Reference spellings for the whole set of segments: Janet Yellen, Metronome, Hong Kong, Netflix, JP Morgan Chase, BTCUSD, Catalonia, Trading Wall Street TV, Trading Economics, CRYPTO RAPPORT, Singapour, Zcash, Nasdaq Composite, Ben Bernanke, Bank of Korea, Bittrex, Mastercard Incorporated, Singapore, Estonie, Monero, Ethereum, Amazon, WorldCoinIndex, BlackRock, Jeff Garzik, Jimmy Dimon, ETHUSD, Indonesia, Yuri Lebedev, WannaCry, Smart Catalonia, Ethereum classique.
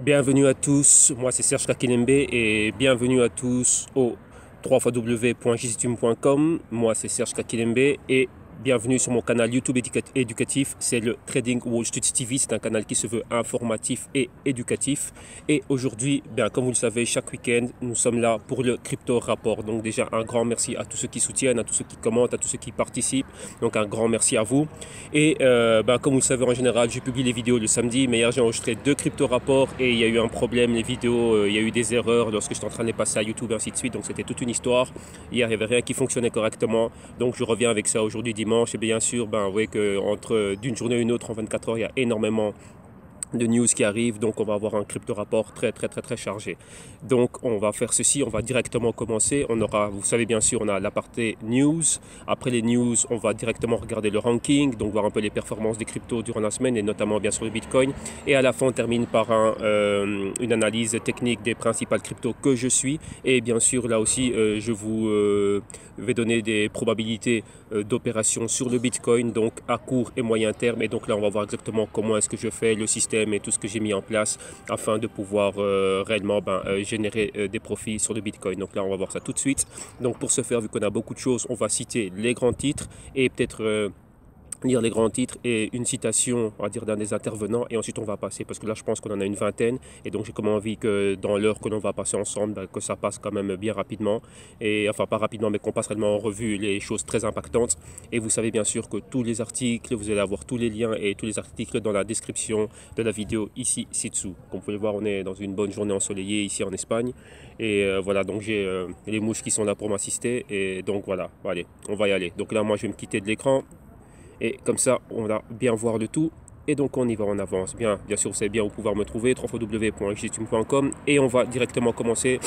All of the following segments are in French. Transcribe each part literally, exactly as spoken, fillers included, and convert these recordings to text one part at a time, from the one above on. Bienvenue à tous, moi c'est Serge Kakilembé et bienvenue à tous au w w w point j c t w i m point com. Moi c'est Serge Kakilembé et bienvenue sur mon canal YouTube éducatif, c'est le Trading Wall Street T V, c'est un canal qui se veut informatif et éducatif. Et aujourd'hui, bien, comme vous le savez, chaque week-end, nous sommes là pour le Crypto Rapport. Donc déjà, un grand merci à tous ceux qui soutiennent, à tous ceux qui commentent, à tous ceux qui participent. Donc un grand merci à vous. Et euh, ben, comme vous le savez, en général, je publie les vidéos le samedi, mais hier, j'ai enregistré deux Crypto Rapports et il y a eu un problème, les vidéos, euh, il y a eu des erreurs lorsque j'étais en train de les passer à YouTube, ainsi de suite. Donc c'était toute une histoire. Hier, il n'y avait rien qui fonctionnait correctement. Donc je reviens avec ça aujourd'hui, dimanche. Et bien sûr, ben, vous voyez qu'entre d'une journée à une autre, en vingt-quatre heures, il y a énormément de news qui arrivent. Donc, on va avoir un crypto rapport très, très, très, très chargé. Donc, on va faire ceci. On va directement commencer. On aura, vous savez, bien sûr, on a l'aparté news. Après les news, on va directement regarder le ranking. Donc, voir un peu les performances des cryptos durant la semaine et notamment, bien sûr, le Bitcoin. Et à la fin, on termine par un, euh, une analyse technique des principales cryptos que je suis. Et bien sûr, là aussi, euh, je vous... Euh, je vais donner des probabilités d'opération sur le Bitcoin, donc à court et moyen terme. Et donc là, on va voir exactement comment est-ce que je fais le système et tout ce que j'ai mis en place afin de pouvoir euh, réellement ben, euh, générer euh, des profits sur le Bitcoin. Donc là, on va voir ça tout de suite. Donc pour ce faire, vu qu'on a beaucoup de choses, on va citer les grands titres et peut-être... Euh, lire les grands titres et une citation, on va dire, d'un des intervenants, et ensuite on va passer, parce que là je pense qu'on en a une vingtaine et donc j'ai comme envie que dans l'heure que l'on va passer ensemble, ben, que ça passe quand même bien rapidement, et enfin pas rapidement mais qu'on passe réellement en revue les choses très impactantes. Et vous savez bien sûr que tous les articles, vous allez avoir tous les liens et tous les articles dans la description de la vidéo ici ci-dessous. Comme vous pouvez le voir, on est dans une bonne journée ensoleillée ici en Espagne et euh, voilà, donc j'ai euh, les mouches qui sont là pour m'assister et donc voilà, allez, on va y aller. Donc là moi je vais me quitter de l'écran. Et comme ça, on va bien voir le tout. Et donc, on y va, en avance. Bien, bien sûr, vous savez bien où pouvoir me trouver, w w w point j c t w i m point com. Et on va directement commencer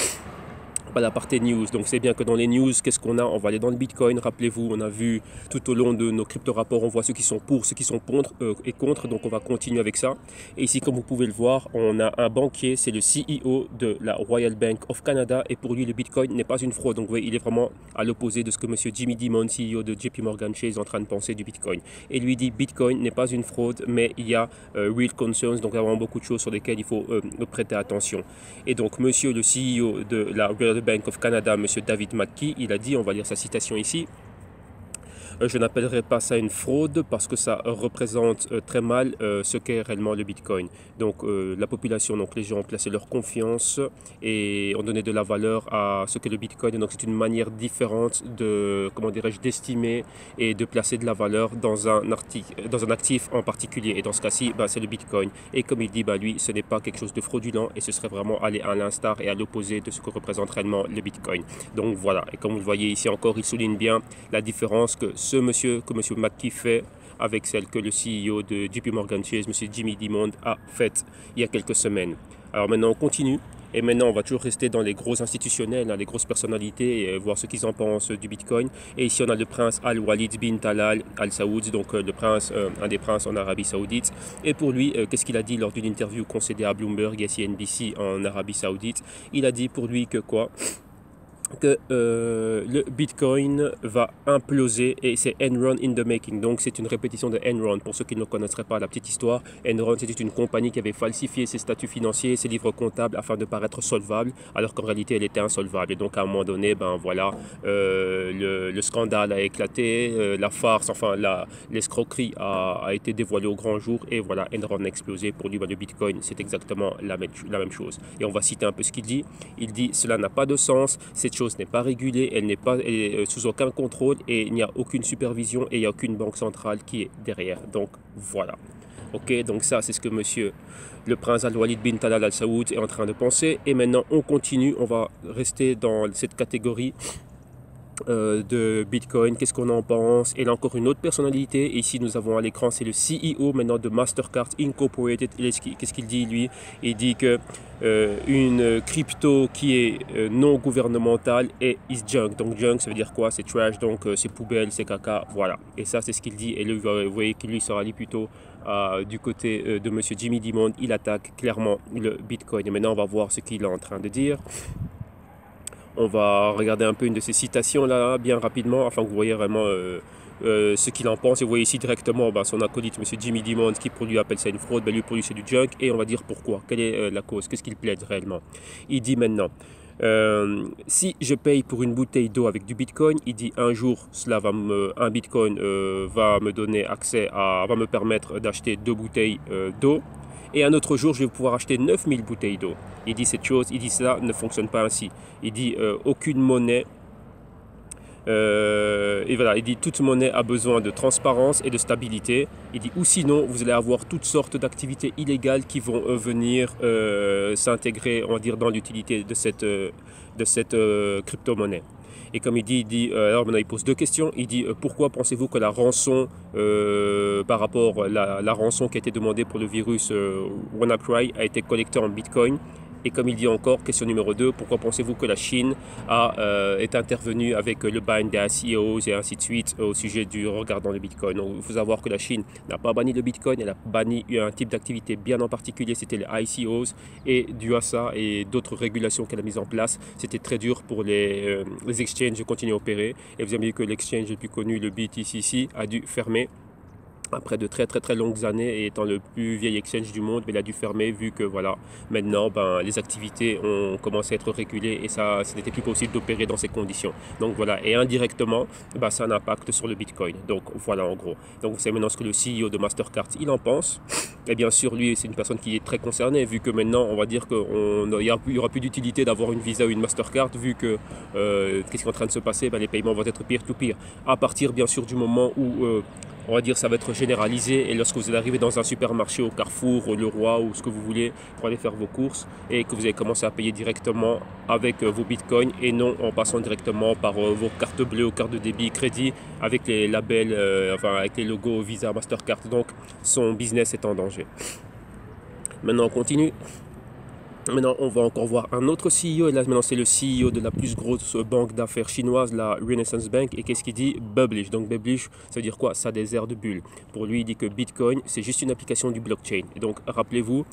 par la partie news. Donc, c'est bien que dans les news, qu'est-ce qu'on a? On va aller dans le Bitcoin. Rappelez-vous, on a vu tout au long de nos crypto-rapports, on voit ceux qui sont pour, ceux qui sont contre euh, et contre. Donc, on va continuer avec ça. Et ici, comme vous pouvez le voir, on a un banquier. C'est le C E O de la Royal Bank of Canada. Et pour lui, le Bitcoin n'est pas une fraude. Donc, vous voyez, il est vraiment à l'opposé de ce que monsieur Jimmy Dimon, C E O de J P Morgan Chase, est en train de penser du Bitcoin. Et lui dit, Bitcoin n'est pas une fraude, mais il y a euh, real concerns. Donc, il y a vraiment beaucoup de choses sur lesquelles il faut euh, prêter attention. Et donc, monsieur le C E O de la Royal Bank of Canada, M. David McKay, il a dit, on va lire sa citation ici, euh, je n'appellerai pas ça une fraude parce que ça représente euh, très mal euh, ce qu'est réellement le Bitcoin. Donc euh, la population, donc les gens ont placé leur confiance et ont donné de la valeur à ce qu'est le Bitcoin. Et donc c'est une manière différente de, comment dirais-je, d'estimer et de placer de la valeur dans un, article, dans un actif en particulier. Et dans ce cas-ci, ben, c'est le Bitcoin. Et comme il dit, ben, lui, ce n'est pas quelque chose de fraudulent et ce serait vraiment aller à l'instar et à l'opposé de ce que représente réellement le Bitcoin. Donc voilà. Et comme vous le voyez ici encore, il souligne bien la différence que ce monsieur, que monsieur McKay fait avec celle que le C E O de J P Morgan Chase, monsieur Jimmy Dimon, a faite il y a quelques semaines. Alors maintenant on continue et maintenant on va toujours rester dans les gros institutionnels, les grosses personnalités et voir ce qu'ils en pensent du Bitcoin. Et ici on a le prince Al-Walid Bin Talal Al-Saoud, donc le prince, un des princes en Arabie Saoudite. Et pour lui, qu'est-ce qu'il a dit lors d'une interview concédée à Bloomberg et C N B C en Arabie Saoudite? Il a dit pour lui que quoi? que euh, le Bitcoin va imploser et c'est Enron in the making. Donc c'est une répétition de Enron. Pour ceux qui ne connaîtraient pas la petite histoire, Enron c'était une compagnie qui avait falsifié ses statuts financiers, ses livres comptables afin de paraître solvable, alors qu'en réalité elle était insolvable. Et donc à un moment donné, ben voilà, euh, le, le scandale a éclaté, euh, la farce, enfin l'escroquerie a, a été dévoilée au grand jour et voilà, Enron a explosé. Pour lui, ben, le Bitcoin c'est exactement la même, la même chose. Et on va citer un peu ce qu'il dit. Il dit, cela n'a pas de sens, c'est chose n'est pas régulée, elle n'est pas elle est sous aucun contrôle et il n'y a aucune supervision et il n'y a aucune banque centrale qui est derrière. Donc voilà. Ok, donc ça c'est ce que monsieur le prince Al-Walid Bin Talal Al-Saoud est en train de penser. Et maintenant on continue, on va rester dans cette catégorie Euh, de Bitcoin, qu'est-ce qu'on en pense? Et là encore une autre personnalité, et ici nous avons à l'écran, c'est le C E O maintenant de Mastercard Incorporated. Qu'est-ce qu'il dit lui? Il dit que euh, une crypto qui est euh, non gouvernementale est is junk. Donc junk ça veut dire quoi? C'est trash, donc euh, c'est poubelle, c'est caca, voilà. Et ça c'est ce qu'il dit, et là, vous voyez qu'il lui sera allé plutôt Euh, du côté euh, de monsieur Jimmy Dimon. Il attaque clairement le Bitcoin. Et maintenant on va voir ce qu'il est en train de dire. On va regarder un peu une de ces citations là bien rapidement afin que vous voyez vraiment euh, euh, ce qu'il en pense. Et vous voyez ici directement bah, son acolyte, monsieur Jimmy Dimon, qui pour lui appelle ça une fraude, bah, lui pour lui c'est du junk. Et on va dire pourquoi, quelle est euh, la cause, qu'est-ce qu'il plaide réellement. Il dit maintenant, euh, si je paye pour une bouteille d'eau avec du bitcoin, il dit un jour cela va me, un bitcoin euh, va me donner accès à, va me permettre d'acheter deux bouteilles euh, d'eau. Et un autre jour, je vais pouvoir acheter neuf mille bouteilles d'eau. Il dit cette chose, il dit cela ne fonctionne pas ainsi. Il dit euh, aucune monnaie. Euh, et voilà, il dit toute monnaie a besoin de transparence et de stabilité. Il dit ou sinon, vous allez avoir toutes sortes d'activités illégales qui vont euh, venir euh, s'intégrer, on va dire, dans l'utilité de cette, euh, de cette euh, crypto-monnaie. Et comme il dit, il dit euh, alors maintenant il pose deux questions. Il dit euh, pourquoi pensez-vous que la rançon euh, par rapport à la, la rançon qui a été demandée pour le virus euh, WannaCry a été collectée en Bitcoin? Et comme il dit encore, question numéro deux, pourquoi pensez-vous que la Chine a, euh, est intervenue avec le ban des I C Os et ainsi de suite au sujet du regard dans le Bitcoin? Donc, il faut savoir que la Chine n'a pas banni le Bitcoin, elle a banni un type d'activité bien en particulier, c'était les I C Os, et dû à ça et d'autres régulations qu'elle a mises en place, c'était très dur pour les, euh, les exchanges de continuer à opérer. Et vous avez vu que l'exchange le plus connu, le B T C, a dû fermer. Après de très très très longues années et étant le plus vieil exchange du monde, mais il a dû fermer vu que voilà, maintenant ben, les activités ont commencé à être régulées et ça, ça n'était plus possible d'opérer dans ces conditions. Donc voilà, et indirectement, ben, ça a un impact sur le Bitcoin. Donc voilà en gros. Donc vous savez maintenant ce que le C E O de Mastercard, il en pense. Et bien sûr, lui, c'est une personne qui est très concernée vu que maintenant, on va dire qu'il n'y aura plus d'utilité d'avoir une Visa ou une Mastercard vu que euh, qu'est-ce qui est en train de se passer, ben, les paiements vont être peer-to-peer. À partir bien sûr du moment où... Euh, on va dire ça va être généralisé et lorsque vous allez arriver dans un supermarché au Carrefour, au Leroy ou ce que vous voulez pour aller faire vos courses et que vous allez commencer à payer directement avec vos bitcoins et non en passant directement par vos cartes bleues, cartes de débit, crédit avec les labels, euh, enfin avec les logos Visa, Mastercard. Donc son business est en danger. Maintenant on continue. Maintenant, on va encore voir un autre C E O, et là maintenant c'est le C E O de la plus grosse banque d'affaires chinoise, la Renaissance Bank, et qu'est-ce qu'il dit? Bullish. Donc bullish, ça veut dire quoi? Ça a des airs de bulle. Pour lui, il dit que Bitcoin, c'est juste une application du blockchain. Et donc, rappelez-vous, vous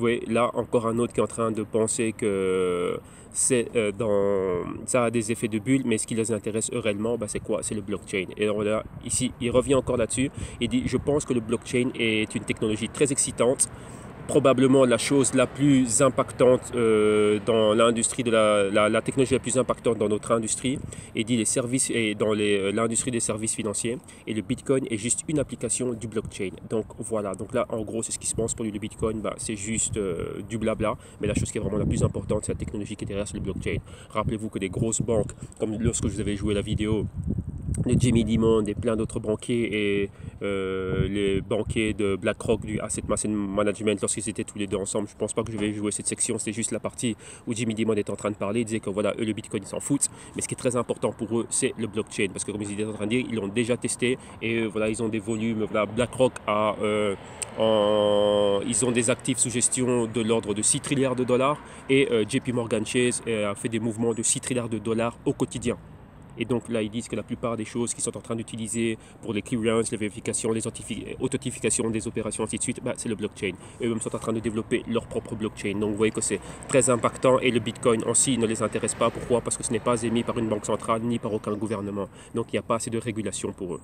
voyez là encore un autre qui est en train de penser que c'est euh, dans ça a des effets de bulle, mais ce qui les intéresse eux réellement, bah, c'est quoi? C'est le blockchain. Et alors là, ici, il revient encore là-dessus, il dit, je pense que le blockchain est une technologie très excitante, probablement la chose la plus impactante euh, dans l'industrie de la, la, la technologie la plus impactante dans notre industrie et dit les services et dans l'industrie des services financiers et le Bitcoin est juste une application du blockchain. Donc voilà, donc là en gros c'est ce qui se pense pour lui, le Bitcoin bah, c'est juste euh, du blabla, mais la chose qui est vraiment la plus importante c'est la technologie qui est derrière, c'est le blockchain. Rappelez-vous que des grosses banques comme lorsque je vous avais joué la vidéo de Jimmy Dimon et plein d'autres banquiers et euh, les banquiers de BlackRock du Asset Management lorsqu'ils étaient tous les deux ensemble, je pense pas que je vais jouer cette section, c'est juste la partie où Jimmy Dimon est en train de parler, il disait que voilà, eux le Bitcoin ils s'en foutent, mais ce qui est très important pour eux c'est le blockchain, parce que comme ils étaient en train de dire, ils l'ont déjà testé et euh, voilà, ils ont des volumes, voilà, BlackRock a... Euh, En, ils ont des actifs sous gestion de l'ordre de six trilliards de dollars et euh, J P Morgan Chase euh, a fait des mouvements de six trilliards de dollars au quotidien. Et donc là, ils disent que la plupart des choses qu'ils sont en train d'utiliser pour les clearances, les vérifications, les authentifications des opérations, ainsi de suite, bah, c'est le blockchain. Eux-mêmes sont en train de développer leur propre blockchain. Donc vous voyez que c'est très impactant et le Bitcoin aussi ne les intéresse pas. Pourquoi? Parce que ce n'est pas émis par une banque centrale ni par aucun gouvernement. Donc il n'y a pas assez de régulation pour eux.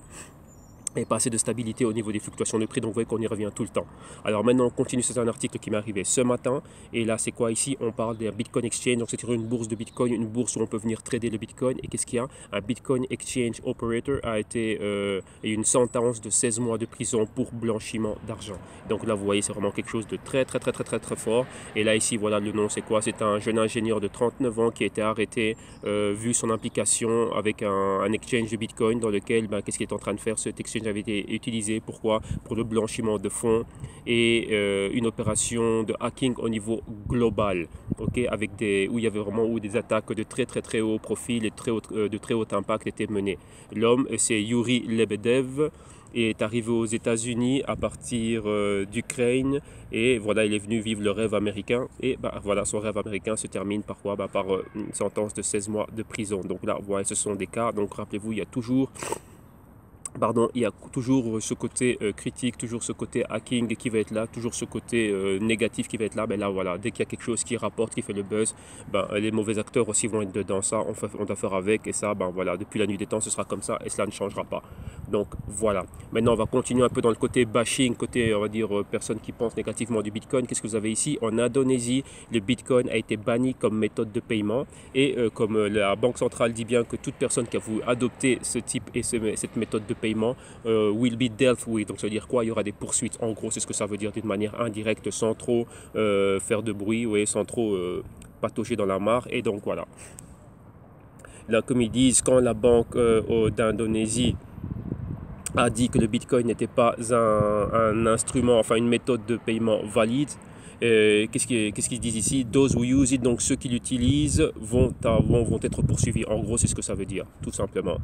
Et pas assez de stabilité au niveau des fluctuations de prix, donc vous voyez qu'on y revient tout le temps. Alors maintenant on continue, c'est un article qui m'est arrivé ce matin, et là c'est quoi ici? On parle d'un Bitcoin Exchange, donc c'est une bourse de Bitcoin, une bourse où on peut venir trader le Bitcoin, et qu'est-ce qu'il y a? Un Bitcoin Exchange Operator a été euh, une sentence de seize mois de prison pour blanchiment d'argent. Donc là vous voyez c'est vraiment quelque chose de très très très très très très fort, et là ici voilà le nom c'est quoi? C'est un jeune ingénieur de trente-neuf ans qui a été arrêté, euh, vu son implication avec un, un exchange de Bitcoin dans lequel, ben, qu'est-ce qu'il est en train de faire cet exchange? Avait été utilisé, pourquoi? Pour le blanchiment de fonds et euh, une opération de hacking au niveau global, ok, avec des, où il y avait vraiment où des attaques de très très très haut profil et très haut, euh, de très haut impact étaient menées. L'homme, c'est Yuri Lebedev, est arrivé aux États-Unis à partir euh, d'Ukraine et voilà, il est venu vivre le rêve américain et bah, voilà, son rêve américain se termine par quoi? Bah, par euh, une sentence de seize mois de prison. Donc là, voilà, ce sont des cas, donc rappelez-vous, il y a toujours Pardon, il y a toujours ce côté euh, critique, toujours ce côté hacking qui va être là, toujours ce côté euh, négatif qui va être là. Mais là, voilà, dès qu'il y a quelque chose qui rapporte, qui fait le buzz, ben, les mauvais acteurs aussi vont être dedans. Ça, on, fait, on doit faire avec. Et ça, ben, voilà, depuis la nuit des temps, ce sera comme ça et cela ne changera pas. Donc voilà. Maintenant, on va continuer un peu dans le côté bashing, côté, on va dire, euh, personne qui pense négativement du Bitcoin. Qu'est-ce que vous avez ici? En Indonésie, le Bitcoin a été banni comme méthode de paiement. Et euh, comme euh, la Banque centrale dit bien que toute personne qui a voulu adopter ce type et ce, cette méthode de paiement euh, will be dealt with. Donc ça veut dire quoi? Il y aura des poursuites, en gros c'est ce que ça veut dire d'une manière indirecte, sans trop euh, faire de bruit, ouais, sans trop euh, patauger dans la mare. Et donc voilà, là comme ils disent, quand la banque euh, d'Indonésie a dit que le Bitcoin n'était pas un, un instrument, enfin une méthode de paiement valide, Euh, qu'est-ce qu'ils qu'est-ce qu'ils disent ici? Those who use it, donc ceux qui l'utilisent vont, vont, vont être poursuivis. En gros, c'est ce que ça veut dire, tout simplement.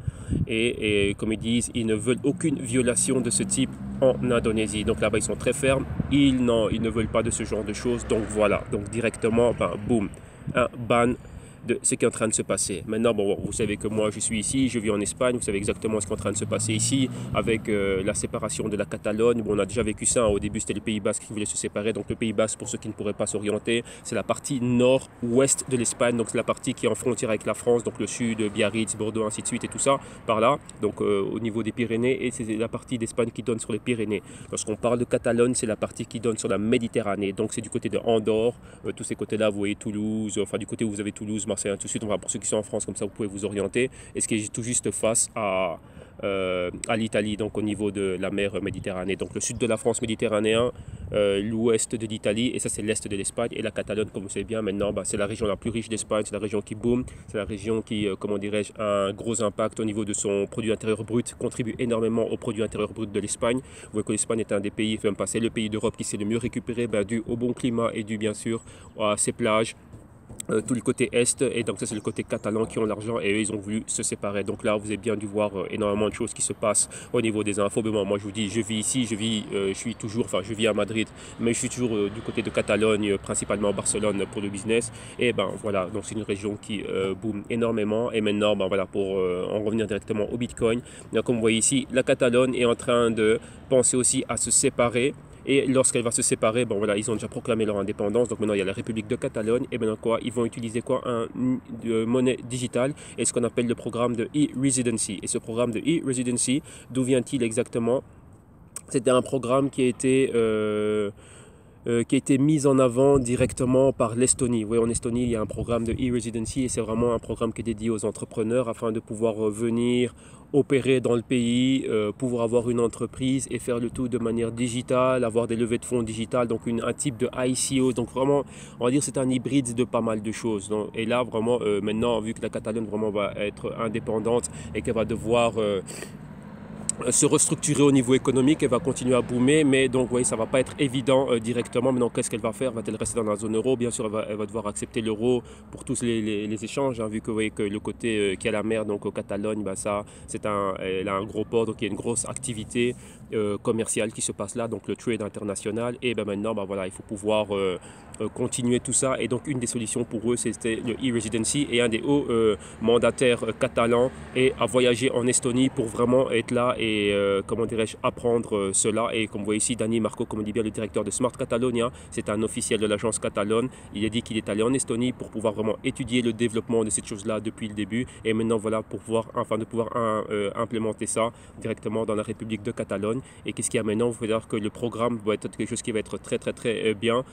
Et, et comme ils disent, ils ne veulent aucune violation de ce type en Indonésie. Donc là-bas, ils sont très fermes. Ils, non, ils ne veulent pas de ce genre de choses. Donc voilà, donc directement, ben, boum, un ban de ce qui est en train de se passer. Maintenant, bon, vous savez que moi, je suis ici, je vis en Espagne, vous savez exactement ce qui est en train de se passer ici, avec euh, la séparation de la Catalogne. Bon, on a déjà vécu ça, hein. Au début, c'était le Pays Basque qui voulait se séparer. Donc, le Pays Basque, pour ceux qui ne pourraient pas s'orienter, c'est la partie nord-ouest de l'Espagne, donc c'est la partie qui est en frontière avec la France, donc le sud, Biarritz, Bordeaux, ainsi de suite, et tout ça, par là, donc euh, au niveau des Pyrénées, et c'est la partie d'Espagne qui donne sur les Pyrénées. Lorsqu'on parle de Catalogne, c'est la partie qui donne sur la Méditerranée, donc c'est du côté de Andorre, euh, tous ces côtés-là, vous voyez Toulouse, enfin du côté où vous avez Toulouse, Marseille, tout de suite, on va, pour ceux qui sont en France, comme ça vous pouvez vous orienter, et ce qui est tout juste face à, euh, à l'Italie, donc au niveau de la mer Méditerranée, donc le sud de la France méditerranéen, euh, l'ouest de l'Italie, et ça c'est l'est de l'Espagne, et la Catalogne, comme vous savez bien maintenant, bah, c'est la région la plus riche d'Espagne, c'est la région qui boom, c'est la région qui, euh, comment dirais-je, a un gros impact au niveau de son produit intérieur brut, contribue énormément au produit intérieur brut de l'Espagne. Vous voyez que l'Espagne est un des pays, enfin c'est le pays d'Europe qui s'est le mieux récupéré, bah, dû au bon climat et dû bien sûr à ses plages. Euh, tout le côté est, et donc ça c'est le côté catalan qui ont l'argent, et eux ils ont voulu se séparer. Donc là vous avez bien dû voir euh, énormément de choses qui se passent au niveau des infos. Mais bon, moi je vous dis, je vis ici, je vis, euh, je suis toujours, enfin je vis à Madrid, mais je suis toujours euh, du côté de Catalogne, euh, principalement Barcelone pour le business. Et ben voilà, donc c'est une région qui euh, boom énormément. Et maintenant, ben voilà, pour euh, en revenir directement au Bitcoin, donc, comme vous voyez ici, la Catalogne est en train de penser aussi à se séparer. Et lorsqu'elle va se séparer, bon voilà, ils ont déjà proclamé leur indépendance. Donc maintenant, il y a la République de Catalogne. Et maintenant quoi, ils vont utiliser quoi, un, une monnaie digitale et ce qu'on appelle le programme de e-residency. Et ce programme de e-residency, d'où vient-il exactement? C'était un programme qui a été... Euh Euh, qui a été mise en avant directement par l'Estonie. Oui, en Estonie, il y a un programme de e-residency et c'est vraiment un programme qui est dédié aux entrepreneurs afin de pouvoir venir opérer dans le pays, euh, pouvoir avoir une entreprise et faire le tout de manière digitale, avoir des levées de fonds digitales, donc une, un type de I C O. Donc vraiment, on va dire c'est un hybride de pas mal de choses. Donc, et là, vraiment, euh, maintenant, vu que la Catalogne vraiment va être indépendante et qu'elle va devoir... Euh, se restructurer au niveau économique, elle va continuer à boomer, mais donc vous voyez, ça ne va pas être évident euh, directement. Maintenant, qu'est-ce qu'elle va faire? Va-t-elle rester dans la zone euro? Bien sûr, elle va, elle va devoir accepter l'euro pour tous les, les, les échanges, hein, vu que, vous voyez, que le côté euh, qui a la mer, donc au Catalogne, bah, ça, c'est un, elle a un gros port, donc il y a une grosse activité euh, commerciale qui se passe là, donc le trade international. Et bah, maintenant, bah, voilà, il faut pouvoir euh, euh, continuer tout ça. Et donc, une des solutions pour eux, c'était le e-residency. Et un des hauts euh, mandataires euh, catalans et à voyager en Estonie pour vraiment être là et et euh, comment dirais-je, apprendre euh, cela. Et comme vous voyez ici, Dani Marco, comme on dit bien, le directeur de Smart Catalonia, c'est un officiel de l'agence catalane. Il a dit qu'il est allé en Estonie pour pouvoir vraiment étudier le développement de cette chose-là depuis le début. Et maintenant, voilà, pour pouvoir, enfin, de pouvoir un, euh, implémenter ça directement dans la République de Catalogne. Et qu'est-ce qu'il y a maintenant? Vous voyez que le programme doit être quelque chose qui va être très, très, très euh, bien.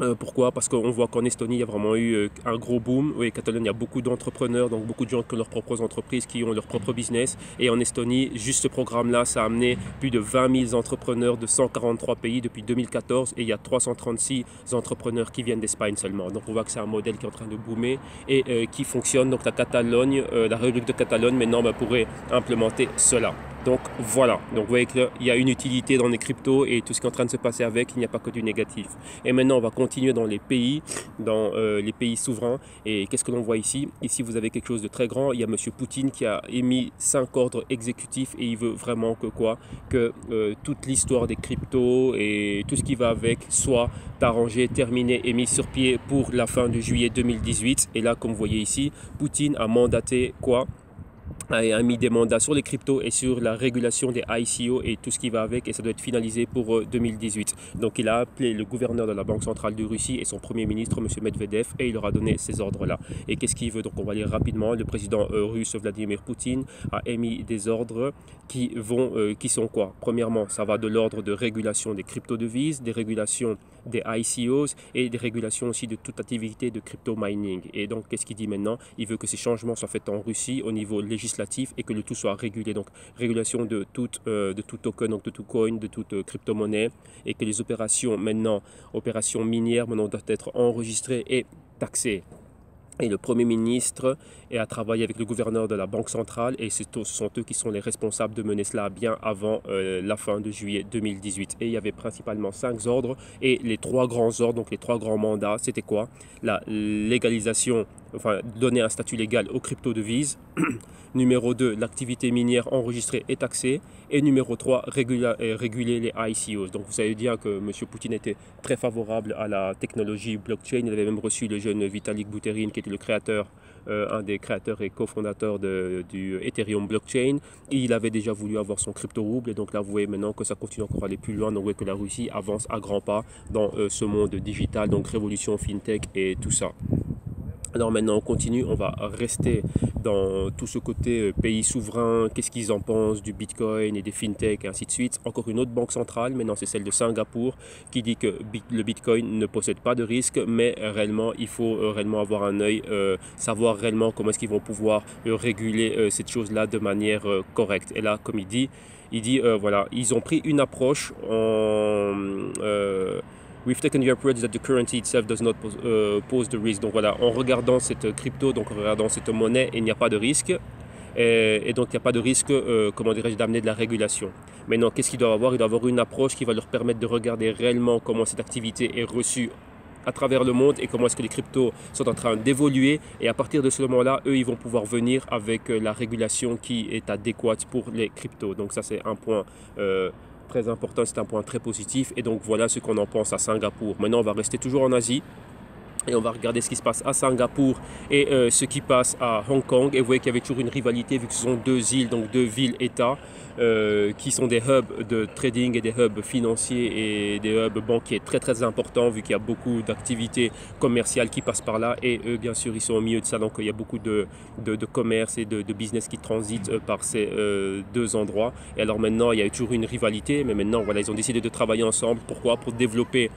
Euh, pourquoi? Parce qu'on voit qu'en Estonie, il y a vraiment eu euh, un gros boom. Oui, Catalogne, il y a beaucoup d'entrepreneurs, donc beaucoup de gens qui ont leurs propres entreprises, qui ont leur propre business. Et en Estonie, juste ce programme-là, ça a amené plus de vingt mille entrepreneurs de cent quarante-trois pays depuis deux mille quatorze. Et il y a trois cent trente-six entrepreneurs qui viennent d'Espagne seulement. Donc on voit que c'est un modèle qui est en train de boomer et euh, qui fonctionne. Donc la Catalogne, euh, la République de Catalogne, maintenant, bah, pourrait implémenter cela. Donc voilà, donc vous voyez qu'il y a une utilité dans les cryptos et tout ce qui est en train de se passer avec, il n'y a pas que du négatif. Et maintenant on va continuer dans les pays, dans euh, les pays souverains. Et qu'est-ce que l'on voit ici? Ici vous avez quelque chose de très grand, il y a M. Poutine qui a émis cinq ordres exécutifs et il veut vraiment que quoi? Que euh, toute l'histoire des cryptos et tout ce qui va avec soit arrangé, terminé et mis sur pied pour la fin de juillet deux mille dix-huit. Et là comme vous voyez ici, Poutine a mandaté quoi? a mis des mandats sur les cryptos et sur la régulation des I C O et tout ce qui va avec, et ça doit être finalisé pour deux mille dix-huit. Donc il a appelé le gouverneur de la Banque centrale de Russie et son premier ministre, M. Medvedev, et il leur a donné ces ordres-là. Et qu'est-ce qu'il veut? Donc on va lire rapidement. Le président russe Vladimir Poutine a émis des ordres qui vont, euh, qui sont quoi? Premièrement, ça va de l'ordre de régulation des crypto-devises, des régulations des I C Os et des régulations aussi de toute activité de crypto-mining. Et donc qu'est-ce qu'il dit maintenant? Il veut que ces changements soient faits en Russie au niveau législatif et que le tout soit régulé. Donc régulation de tout, euh, de tout token, donc de tout coin, de toute euh, crypto-monnaie, et que les opérations maintenant, opérations minières maintenant doivent être enregistrées et taxées. Et le Premier ministre a travaillé avec le gouverneur de la Banque centrale, et ce sont eux qui sont les responsables de mener cela bien avant euh, la fin de juillet deux mille dix-huit. Et il y avait principalement cinq ordres, et les trois grands ordres, donc les trois grands mandats, c'était quoi? La légalisation, enfin donner un statut légal aux crypto-devises, numéro deux, l'activité minière enregistrée et taxée, et numéro trois, régula, euh, réguler les I C Os. Donc vous savez bien que M. Poutine était très favorable à la technologie blockchain. Il avait même reçu le jeune Vitalik Buterin, qui était le créateur, euh, un des créateurs et cofondateurs du Ethereum blockchain. Il avait déjà voulu avoir son crypto-rouble, et donc là vous voyez maintenant que ça continue encore à aller plus loin. Donc vous voyez que la Russie avance à grands pas dans euh, ce monde digital, donc révolution fintech et tout ça. Alors maintenant on continue, on va rester dans tout ce côté pays souverain, qu'est-ce qu'ils en pensent du Bitcoin et des fintech et ainsi de suite. Encore une autre banque centrale, maintenant c'est celle de Singapour, qui dit que le Bitcoin ne possède pas de risque, mais réellement il faut réellement avoir un œil, euh, savoir réellement comment est-ce qu'ils vont pouvoir réguler euh, cette chose-là de manière euh, correcte. Et là, comme il dit, il dit euh, voilà, ils ont pris une approche en... Euh, We've taken the approach that the currency itself does not pose, euh, pose the risk. Donc voilà, en regardant cette crypto, donc en regardant cette monnaie, il n'y a pas de risque. Et, et donc il n'y a pas de risque, euh, comment dirais-je, d'amener de la régulation. Maintenant, qu'est-ce qu'ils doivent avoir? Ils doivent avoir une approche qui va leur permettre de regarder réellement comment cette activité est reçue à travers le monde et comment est-ce que les cryptos sont en train d'évoluer, et à partir de ce moment-là, eux, ils vont pouvoir venir avec la régulation qui est adéquate pour les cryptos. Donc ça, c'est un point euh, très important, c'est un point très positif, et donc voilà ce qu'on en pense à Singapour. Maintenant on va rester toujours en Asie et on va regarder ce qui se passe à Singapour et euh, ce qui passe à Hong Kong. Et vous voyez qu'il y avait toujours une rivalité vu que ce sont deux îles, donc deux villes-états euh, qui sont des hubs de trading et des hubs financiers et des hubs banquiers très très importants, vu qu'il y a beaucoup d'activités commerciales qui passent par là, et eux bien sûr ils sont au milieu de ça, donc il y a beaucoup de, de, de commerce et de, de business qui transitent par ces euh, deux endroits. Et alors maintenant il y a toujours une rivalité, mais maintenant voilà, ils ont décidé de travailler ensemble. Pourquoi? Pour développer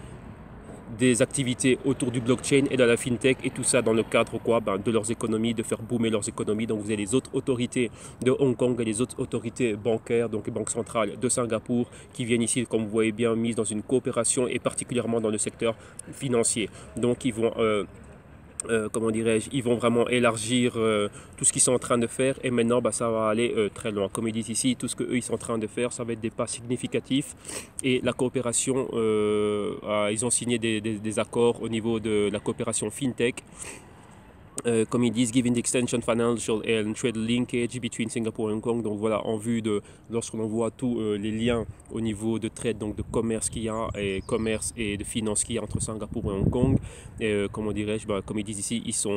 des activités autour du blockchain et de la fintech, et tout ça dans le cadre quoi, ben, de leurs économies, de faire boomer leurs économies. Donc vous avez les autres autorités de Hong Kong et les autres autorités bancaires, donc les banques centrales de Singapour, qui viennent ici, comme vous voyez bien, mises dans une coopération, et particulièrement dans le secteur financier. Donc ils vont... Euh Euh, comment dirais-je, ils vont vraiment élargir euh, tout ce qu'ils sont en train de faire, et maintenant bah, ça va aller euh, très loin. Comme ils disent ici, tout ce qu'eux ils sont en train de faire, ça va être des pas significatifs, et la coopération, euh, ah, ils ont signé des, des, des accords au niveau de la coopération fintech. Euh, comme ils disent, given the extension financial and trade linkage between Singapore and Hong Kong, donc voilà, en vue de, lorsque l'on voit tous euh, les liens au niveau de trade, donc de commerce qu'il y a, et commerce et de finance qu'il y a entre Singapour et Hong Kong, et, euh, comment dirais-je, ben, comme ils disent ici, ils sont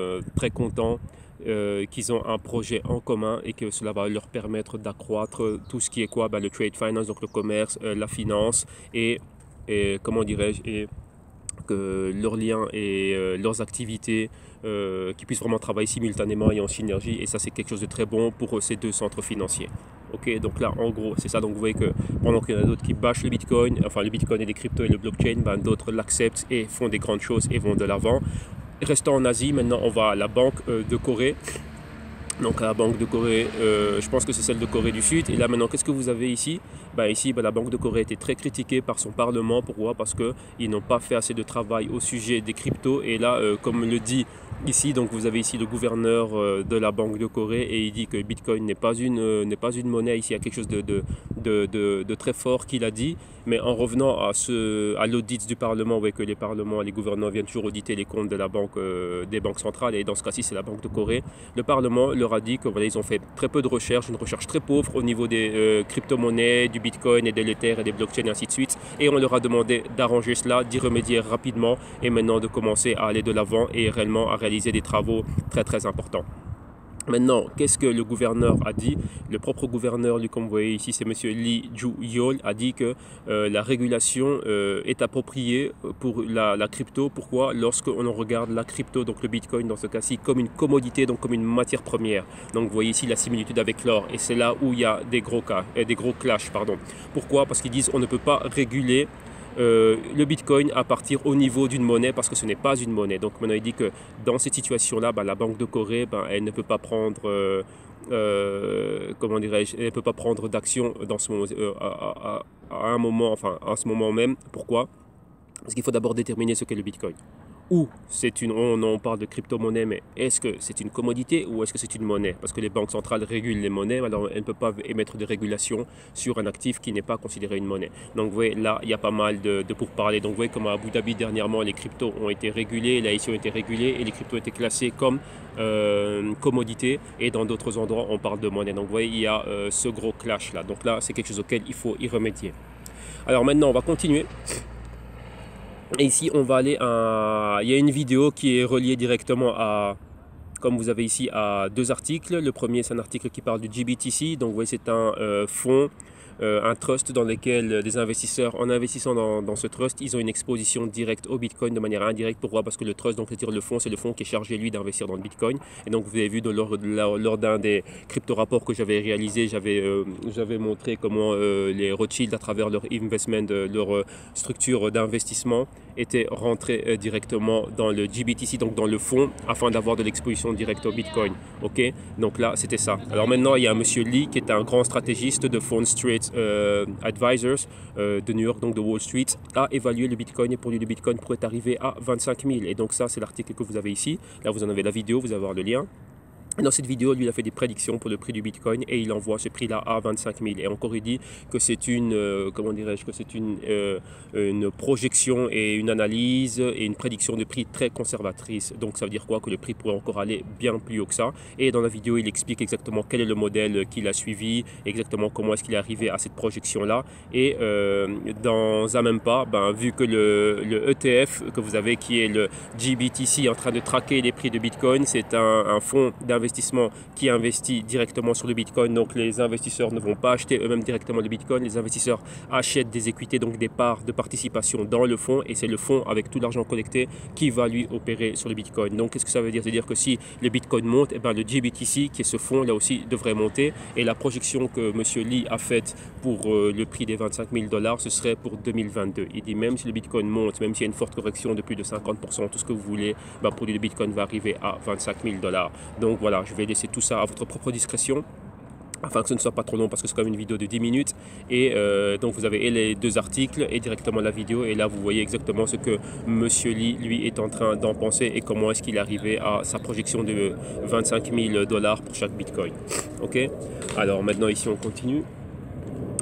euh, très contents Euh, qu'ils ont un projet en commun, et que cela va leur permettre d'accroître tout ce qui est quoi, ben, le trade finance, donc le commerce, euh, la finance, et, et comment dirais-je, et que leurs liens et euh, leurs activités Euh, qui puissent vraiment travailler simultanément et en synergie, et ça c'est quelque chose de très bon pour euh, ces deux centres financiers. Ok, donc là en gros c'est ça. Donc vous voyez que pendant qu'il y en a d'autres qui bâchent le Bitcoin, enfin le Bitcoin et les cryptos et le blockchain, ben, d'autres l'acceptent et font des grandes choses et vont de l'avant. Restant en Asie, maintenant on va à la Banque euh, de Corée. Donc à la Banque de Corée, euh, je pense que c'est celle de Corée du Sud. Et là maintenant, qu'est-ce que vous avez ici? Bah ici, bah, la Banque de Corée était très critiquée par son Parlement. Pourquoi? Parce qu'ils n'ont pas fait assez de travail au sujet des cryptos. Et là, euh, comme le dit ici, donc vous avez ici le gouverneur euh, de la Banque de Corée, et il dit que Bitcoin n'est pas une euh, n'est pas une monnaie. Ici, il y a quelque chose de, de, de, de, de très fort qu'il a dit. Mais en revenant à, ce, à l'audit du Parlement, vous voyez que les parlements, les gouverneurs viennent toujours auditer les comptes de la banque, euh, des banques centrales. Et dans ce cas-ci, c'est la Banque de Corée. Le Parlement leur a dit que voilà, ils ont fait très peu de recherche, une recherche très pauvre au niveau des euh, crypto-monnaies, du Bitcoin et de l'Ether et des blockchains et ainsi de suite. Et on leur a demandé d'arranger cela, d'y remédier rapidement, et maintenant de commencer à aller de l'avant et réellement à réaliser des travaux très très importants. Maintenant, qu'est-ce que le gouverneur a dit? Le propre gouverneur, lui, comme vous voyez ici, c'est M. Lee Ju-yeol, a dit que euh, la régulation euh, est appropriée pour la, la crypto. Pourquoi? Lorsqu'on regarde la crypto, donc le Bitcoin dans ce cas-ci, comme une commodité, donc comme une matière première. Donc vous voyez ici la similitude avec l'or, et c'est là où il y a des gros cas, euh, des gros clashs. Pardon. Pourquoi? Parce qu'ils disent on ne peut pas réguler Euh, le Bitcoin à partir au niveau d'une monnaie parce que ce n'est pas une monnaie. Donc maintenant il dit que dans cette situation-là, bah, la Banque de Corée, bah, elle ne peut pas prendre, euh, euh, comment dirais-je, elle ne peut pas prendre d'action dans ce moment, euh, à, à, à un moment, enfin à ce moment même. Pourquoi? Parce qu'il faut d'abord déterminer ce qu'est le Bitcoin. Ou c'est une, on, on parle de crypto-monnaie, mais est-ce que c'est une commodité ou est-ce que c'est une monnaie? Parce que les banques centrales régulent les monnaies, alors elles ne peuvent pas émettre de régulation sur un actif qui n'est pas considéré une monnaie. Donc vous voyez, là, il y a pas mal de, de pourparlers. Donc vous voyez, comme à Abu Dhabi dernièrement, les cryptos ont été régulés, les I C O ont été régulés et les cryptos ont été classés comme euh, commodité. Et dans d'autres endroits, on parle de monnaie. Donc vous voyez, il y a euh, ce gros clash là. Donc là, c'est quelque chose auquel il faut y remédier. Alors maintenant, on va continuer. Et ici, on va aller à... Il y a une vidéo qui est reliée directement à, comme vous avez ici, à deux articles. Le premier, c'est un article qui parle du G B T C. Donc, vous voyez, c'est un euh, fonds, euh, un trust dans lequel des investisseurs, en investissant dans, dans ce trust, ils ont une exposition directe au Bitcoin de manière indirecte. Pourquoi? Parce que le trust, donc c'est-à-dire le fonds, c'est le fonds qui est chargé, lui, d'investir dans le Bitcoin. Et donc, vous avez vu, dans, lors, lors d'un des crypto-rapports que j'avais réalisé, j'avais euh, j'avais montré comment euh, les Rothschild, à travers leur investment, leur euh, structure d'investissement, étaient rentrés directement dans le G B T C, donc dans le fonds, afin d'avoir de l'exposition directe au Bitcoin. Ok, donc là, c'était ça. Alors maintenant, il y a M. Lee, qui est un grand stratégiste de Fond Street euh, Advisors euh, de New York, donc de Wall Street, a évalué le Bitcoin et pour lui, le Bitcoin pourrait arriver à vingt-cinq mille. Et donc ça, c'est l'article que vous avez ici. Là, vous en avez la vidéo, vous allez avoir le lien. Dans cette vidéo, lui, il a fait des prédictions pour le prix du Bitcoin et il envoie ce prix-là à vingt-cinq mille. Et encore, il dit que c'est une, euh, comment dirais-je, que c'est une, euh, une projection et une analyse et une prédiction de prix très conservatrice. Donc, ça veut dire quoi? Que le prix pourrait encore aller bien plus haut que ça. Et dans la vidéo, il explique exactement quel est le modèle qu'il a suivi, exactement comment est-ce qu'il est arrivé à cette projection-là. Et euh, dans un même pas, ben, vu que le, le E T F que vous avez, qui est le G B T C, en train de traquer les prix de Bitcoin, c'est un, un fonds d'investissement qui investit directement sur le Bitcoin. Donc les investisseurs ne vont pas acheter eux-mêmes directement le Bitcoin, les investisseurs achètent des equities, donc des parts de participation dans le fonds, et c'est le fonds avec tout l'argent collecté qui va lui opérer sur le Bitcoin. Donc qu'est-ce que ça veut dire? C'est-à-dire que si le Bitcoin monte, eh ben, le G B T C, qui est ce fonds là aussi, devrait monter. Et la projection que M. Lee a faite pour euh, le prix des vingt-cinq mille dollars, ce serait pour deux mille vingt-deux. Il dit même si le Bitcoin monte, même s'il y a une forte correction de plus de cinquante pour cent, tout ce que vous voulez, ben, pour lui le Bitcoin va arriver à vingt-cinq mille dollars. Donc voilà, je vais laisser tout ça à votre propre discrétion, afin que ce ne soit pas trop long, parce que c'est quand même une vidéo de dix minutes. Et euh, donc vous avez les deux articles et directement la vidéo, et là vous voyez exactement ce que M. Lee, lui, est en train d'en penser et comment est-ce qu'il est arrivé à sa projection de vingt-cinq mille dollars pour chaque Bitcoin. Ok, alors maintenant ici on continue.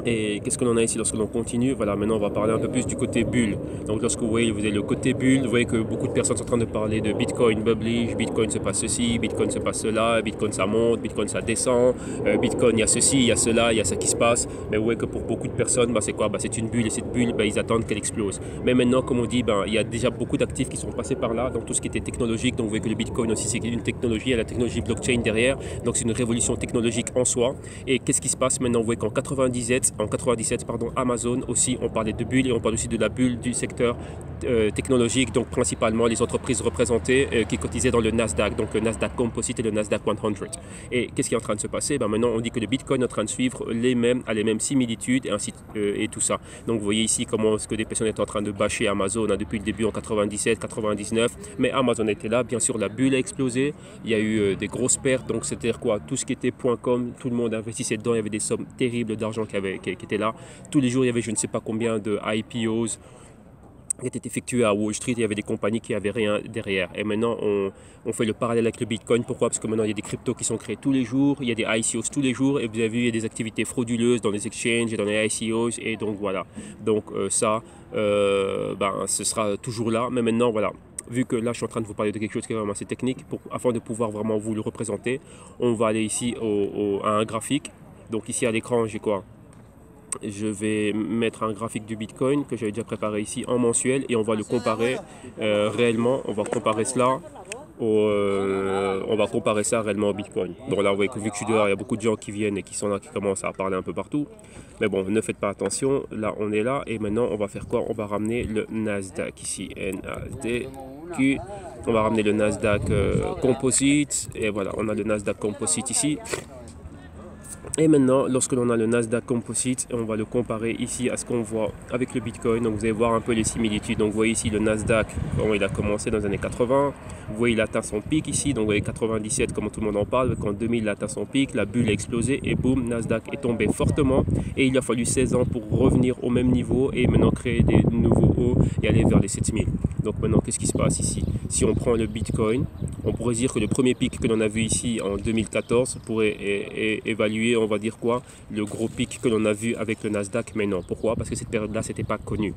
Et qu'est-ce qu'on en a ici lorsque l'on continue? Voilà, maintenant on va parler un peu plus du côté bulle. Donc lorsque vous voyez, vous avez le côté bulle, vous voyez que beaucoup de personnes sont en train de parler de Bitcoin bullish, Bitcoin se passe ceci, Bitcoin se passe cela, Bitcoin ça monte, Bitcoin ça descend, euh, Bitcoin il y a ceci, il y a cela, il y a ça qui se passe. Mais vous voyez que pour beaucoup de personnes, bah, c'est quoi? Bah, c'est une bulle, et cette bulle, bah, ils attendent qu'elle explose. Mais maintenant, comme on dit, bah, il y a déjà beaucoup d'actifs qui sont passés par là, donc tout ce qui était technologique. Donc vous voyez que le Bitcoin aussi, c'est une technologie, il y a la technologie blockchain derrière, donc c'est une révolution technologique en soi. Et qu'est-ce qui se passe maintenant? Vous voyez qu'en quatre-vingt-dix-sept En quatre-vingt-dix-sept, pardon, Amazon aussi, on parlait de bulle, et on parle aussi de la bulle du secteur euh, technologique, donc principalement les entreprises représentées euh, qui cotisaient dans le Nasdaq, donc le Nasdaq Composite et le Nasdaq cent. Et qu'est-ce qui est en train de se passer? Ben maintenant, on dit que le Bitcoin est en train de suivre les mêmes, à les mêmes similitudes et, ainsi, euh, et tout ça. Donc vous voyez ici comment est-ce que des personnes sont en train de bâcher Amazon, hein, depuis le début en quatre-vingt-dix-sept, quatre-vingt-dix-neuf, mais Amazon était là, bien sûr la bulle a explosé, il y a eu euh, des grosses pertes, donc c'est-à-dire quoi? Tout ce qui était .com, tout le monde investissait dedans, il y avait des sommes terribles d'argent Qui, avait, qui, qui était là. Tous les jours, il y avait je ne sais pas combien de I P Os qui étaient effectués à Wall Street, et il y avait des compagnies qui n'avaient rien derrière. Et maintenant, on, on fait le parallèle avec le Bitcoin. Pourquoi? Parce que maintenant, il y a des cryptos qui sont créés tous les jours, il y a des I C Os tous les jours, et vous avez vu, il y a des activités frauduleuses dans les exchanges et dans les I C Os, et donc voilà. Donc euh, ça, euh, ben, ce sera toujours là, mais maintenant, voilà. Vu que là, je suis en train de vous parler de quelque chose qui est vraiment assez technique, pour, afin de pouvoir vraiment vous le représenter, on va aller ici au, au, à un graphique. Donc ici à l'écran, j'ai quoi? Je vais mettre un graphique du Bitcoin que j'avais déjà préparé ici en mensuel, et on va le comparer euh, réellement. On va comparer cela on, euh, on va comparer ça réellement au Bitcoin. Bon, là, vous voyez que vu que je suis dehors, il y a beaucoup de gens qui viennent et qui sont là, qui commencent à parler un peu partout. Mais bon, ne faites pas attention. Là, on est là. Et maintenant, on va faire quoi? On va ramener le Nasdaq ici. N A S D Q. On va ramener le Nasdaq euh, Composite. Et voilà, on a le Nasdaq Composite ici. Et maintenant, lorsque l'on a le Nasdaq Composite, on va le comparer ici à ce qu'on voit avec le Bitcoin. Donc, vous allez voir un peu les similitudes. Donc, vous voyez ici le Nasdaq, quand il a commencé dans les années quatre-vingt. Vous voyez, il atteint son pic ici. Donc, vous voyez, quatre-vingt-dix-sept, comme tout le monde en parle. Quand deux mille, il atteint son pic, la bulle a explosé et boum, Nasdaq est tombé fortement. Et il a fallu seize ans pour revenir au même niveau et maintenant créer des nouveaux hauts et aller vers les sept mille. Donc, maintenant, qu'est-ce qui se passe ici? Si on prend le Bitcoin, on pourrait dire que le premier pic que l'on a vu ici en deux mille quatorze pourrait évaluer, on va dire quoi, le gros pic que l'on a vu avec le Nasdaq. Mais non, pourquoi? Parce que cette période-là, ce n'était pas connu.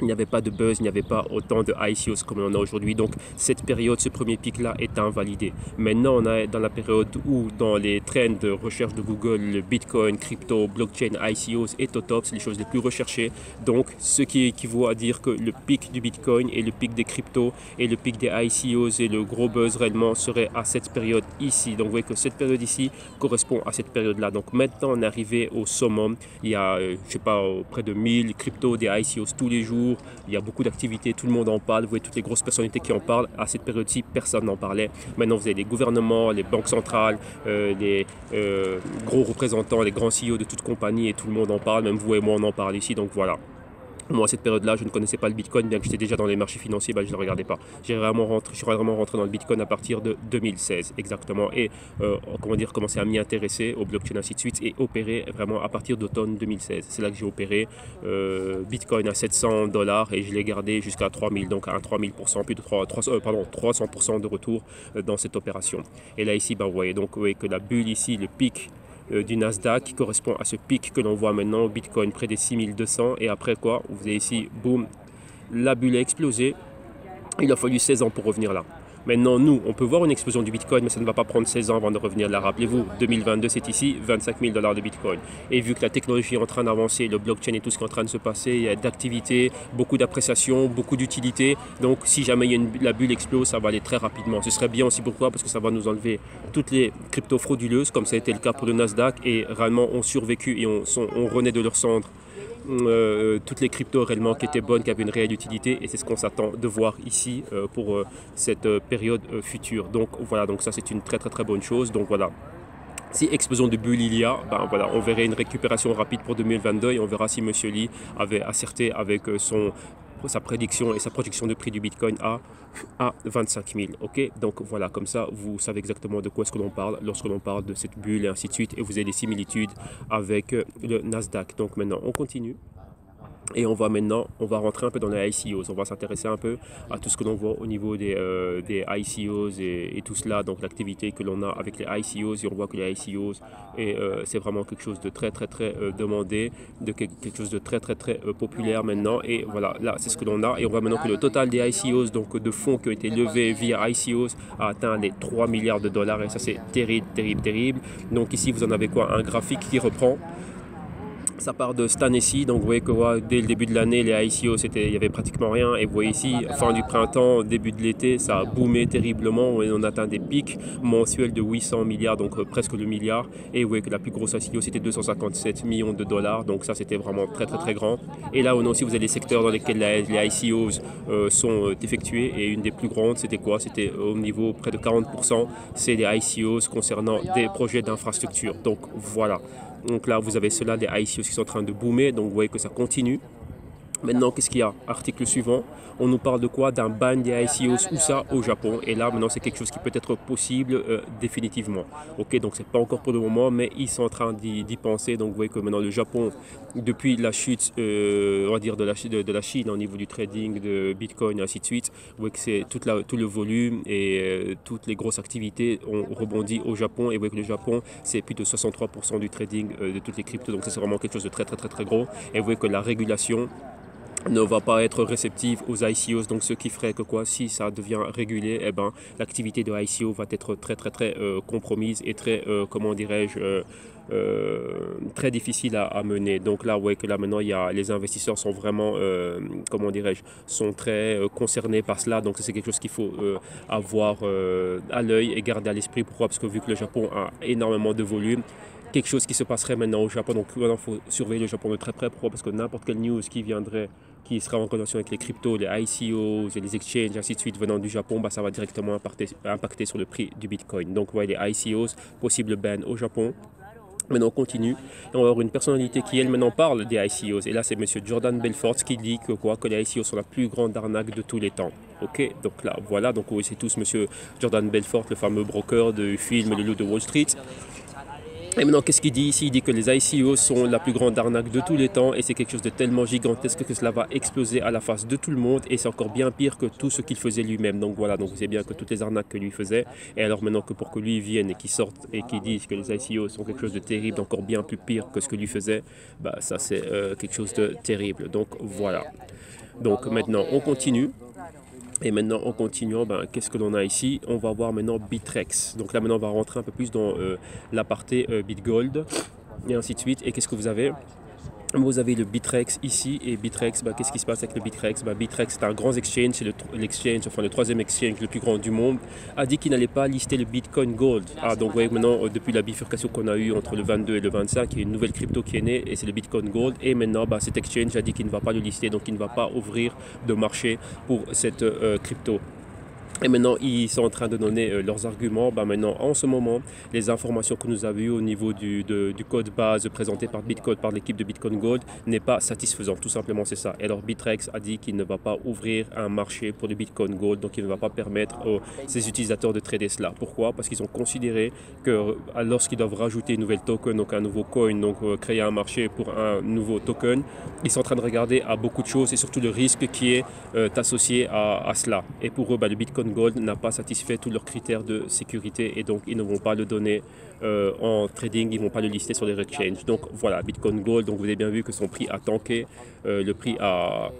Il n'y avait pas de buzz, il n'y avait pas autant de I C Os comme on a aujourd'hui. Donc, cette période, ce premier pic-là est invalidé. Maintenant, on est dans la période où, dans les trends de recherche de Google, le Bitcoin, crypto, blockchain, I C Os est au top. C'est les choses les plus recherchées. Donc, ce qui équivaut à dire que le pic du Bitcoin et le pic des cryptos et le pic des I C Os et le gros buzz réellement serait à cette période ici. Donc, vous voyez que cette période ici correspond à cette période-là. Donc, maintenant, on est arrivé au summum. Il y a, je sais pas, près de mille cryptos, des I C Os tous les jours. Il y a beaucoup d'activités, tout le monde en parle, vous voyez toutes les grosses personnalités qui en parlent. À cette période-ci, personne n'en parlait. Maintenant, vous avez les gouvernements, les banques centrales, euh, les euh, gros représentants, les grands C E O de toute compagnie et tout le monde en parle, même vous et moi on en parle ici, donc voilà. Moi, à cette période-là, je ne connaissais pas le Bitcoin, bien que j'étais déjà dans les marchés financiers, ben, je ne le regardais pas. J'ai vraiment rentré, je suis vraiment rentré dans le Bitcoin à partir de deux mille seize, exactement, et euh, comment dire, commencer à m'y intéresser au blockchain, ainsi de suite, et opérer vraiment à partir d'automne deux mille seize. C'est là que j'ai opéré euh, Bitcoin à sept cents dollars et je l'ai gardé jusqu'à trois mille, donc à un trois mille pour cent, plus de trois, trois, euh, pardon, trois cents pour cent de retour euh, dans cette opération. Et là, ici, ben, vous voyez, donc, vous voyez que la bulle ici, le pic du Nasdaq qui correspond à ce pic que l'on voit maintenant, Bitcoin près des six mille deux cents, et après quoi, vous avez ici, boum, la bulle a explosé, il a fallu seize ans pour revenir là. Maintenant, nous, on peut voir une explosion du Bitcoin, mais ça ne va pas prendre seize ans avant de revenir là. Rappelez-vous, deux mille vingt-deux, c'est ici, vingt-cinq mille dollars de Bitcoin. Et vu que la technologie est en train d'avancer, le blockchain et tout ce qui est en train de se passer, il y a d'activité, beaucoup d'appréciation, beaucoup d'utilité. Donc, si jamais il y a une, la bulle explose, ça va aller très rapidement. Ce serait bien aussi, pourquoi? Parce que ça va nous enlever toutes les cryptos frauduleuses, comme ça a été le cas pour le Nasdaq, et réellement ont survécu et on, sont, on renaît de leurs cendres. Euh, toutes les cryptos réellement qui étaient bonnes, qui avaient une réelle utilité, et c'est ce qu'on s'attend de voir ici euh, pour euh, cette euh, période euh, future. Donc voilà, donc ça c'est une très très très bonne chose. Donc voilà, si explosion de bulle il y a, ben, voilà, on verrait une récupération rapide pour deux mille vingt-deux et on verra si monsieur Lee avait acerté avec euh, son sa prédiction et sa projection de prix du Bitcoin à, à vingt-cinq mille. Ok, donc voilà, comme ça vous savez exactement de quoi est-ce que l'on parle lorsque l'on parle de cette bulle et ainsi de suite, et vous avez des similitudes avec le Nasdaq. Donc maintenant on continue et on va maintenant on va rentrer un peu dans les I C Os, on va s'intéresser un peu à tout ce que l'on voit au niveau des, euh, des I C Os et, et tout cela, donc l'activité que l'on a avec les I C Os, et on voit que les I C Os et euh, c'est vraiment quelque chose de très très très euh, demandé, de quelque chose de très très très euh, populaire maintenant, et voilà, là c'est ce que l'on a, et on voit maintenant que le total des I C Os, donc de fonds qui ont été levés via I C Os, a atteint les trois milliards de dollars, et ça c'est terrible, terrible, terrible. Donc ici vous en avez quoi, un graphique qui reprend. Ça part de cette année-ci, donc vous voyez que ouais, dès le début de l'année, les I C O, il n'y avait pratiquement rien. Et vous voyez ici, fin du printemps, début de l'été, ça a boomé terriblement. On atteint des pics mensuels de huit cents milliards, donc euh, presque le milliard. Et vous voyez que la plus grosse I C O, c'était deux cent cinquante-sept millions de dollars. Donc ça, c'était vraiment très, très, très grand. Et là, on a aussi, vous avez les secteurs dans lesquels la, les I C Os euh, sont euh, effectués. Et une des plus grandes, c'était quoi? C'était euh, au niveau près de quarante pour cent. C'est les I C Os concernant des projets d'infrastructure. Donc voilà. Donc là, vous avez cela, des I C Os qui sont en train de boomer, donc vous voyez que ça continue. Maintenant, qu'est-ce qu'il y a? Article suivant, on nous parle de quoi? D'un ban des I C Os, où ça? Au Japon. Et là, maintenant, c'est quelque chose qui peut être possible euh, définitivement. Ok, donc c'est pas encore pour le moment, mais ils sont en train d'y penser. Donc, vous voyez que maintenant, le Japon, depuis la chute, euh, on va dire, de la, de, de la Chine au niveau du trading, de Bitcoin, et ainsi de suite, vous voyez que c'est tout, tout le volume et euh, toutes les grosses activités ont rebondi au Japon. Et vous voyez que le Japon, c'est plus de soixante-trois pour cent du trading euh, de toutes les cryptos. Donc, ça, c'est vraiment quelque chose de très, très, très, très gros. Et vous voyez que la régulation ne va pas être réceptive aux I C Os, donc ce qui ferait que quoi, si ça devient régulé, eh ben, l'activité de I C O va être très très très euh, compromise et très, euh, comment dirais-je, euh, euh, très difficile à, à mener. Donc là, ouais, que là maintenant, il y a, les investisseurs sont vraiment, euh, comment dirais-je, sont très euh, concernés par cela. Donc c'est quelque chose qu'il faut euh, avoir euh, à l'œil et garder à l'esprit. Pourquoi? Parce que vu que le Japon a énormément de volume, quelque chose qui se passerait maintenant au Japon. Donc il faut surveiller le Japon de très près. Pourquoi? Parce que n'importe quelle news qui viendrait, qui sera en connexion avec les cryptos, les I C Os, les exchanges, ainsi de suite, venant du Japon, bah, ça va directement impacter, impacter sur le prix du Bitcoin. Donc ouais, les I C Os, possible ban au Japon. Maintenant, on continue. Et on va avoir une personnalité qui, elle, maintenant parle des I C Os. Et là, c'est M. Jordan Belfort qui dit que, quoi, que les I C Os sont la plus grande arnaque de tous les temps. Ok, donc là, voilà. Donc on sait tous M. Jordan Belfort, le fameux broker du film Le Loup de Wall Street. Et maintenant, qu'est-ce qu'il dit ici? Il dit que les I C O sont la plus grande arnaque de tous les temps et c'est quelque chose de tellement gigantesque que cela va exploser à la face de tout le monde et c'est encore bien pire que tout ce qu'il faisait lui-même. Donc voilà, donc c'est bien que toutes les arnaques que lui faisait. Et alors maintenant que pour que lui vienne et qu'il sorte et qu'il dise que les I C O sont quelque chose de terrible, encore bien plus pire que ce que lui faisait, bah ça c'est euh, quelque chose de terrible. Donc voilà. Donc maintenant, on continue. Et maintenant, en continuant, ben, qu'est-ce que l'on a ici? On va voir maintenant Bittrex. Donc là, maintenant, on va rentrer un peu plus dans euh, l'aparté euh, Bitgold et ainsi de suite. Et qu'est-ce que vous avez? Vous avez le Bittrex ici. Et Bittrex, bah, qu'est-ce qui se passe avec le Bittrex? bah, Bittrex, c'est un grand exchange, c'est le, enfin, le troisième exchange le plus grand du monde, a dit qu'il n'allait pas lister le Bitcoin Gold. Ah, donc ouais, maintenant, euh, depuis la bifurcation qu'on a eue entre le vingt-deux et le vingt-cinq, il y a une nouvelle crypto qui est née et c'est le Bitcoin Gold. Et maintenant, bah, cet exchange a dit qu'il ne va pas le lister, donc il ne va pas ouvrir de marché pour cette euh, crypto. Et maintenant, ils sont en train de donner euh, leurs arguments. Bah, maintenant, en ce moment, les informations que nous avons eues au niveau du, de, du code base présenté par Bitcoin, par l'équipe de Bitcoin Gold, n'est pas satisfaisante. Tout simplement, c'est ça. Et alors, Bittrex a dit qu'il ne va pas ouvrir un marché pour le Bitcoin Gold, donc il ne va pas permettre aux ses utilisateurs de trader cela. Pourquoi? Parce qu'ils ont considéré que lorsqu'ils doivent rajouter une nouvelle token, donc un nouveau coin, donc euh, créer un marché pour un nouveau token, ils sont en train de regarder à beaucoup de choses et surtout le risque qui est euh, associé à, à cela. Et pour eux, bah, le Bitcoin Gold n'a pas satisfait tous leurs critères de sécurité et donc ils ne vont pas le donner euh, en trading, ils ne vont pas le lister sur les exchanges. Donc voilà, Bitcoin Gold, donc vous avez bien vu que son prix a tanké, euh, le prix a...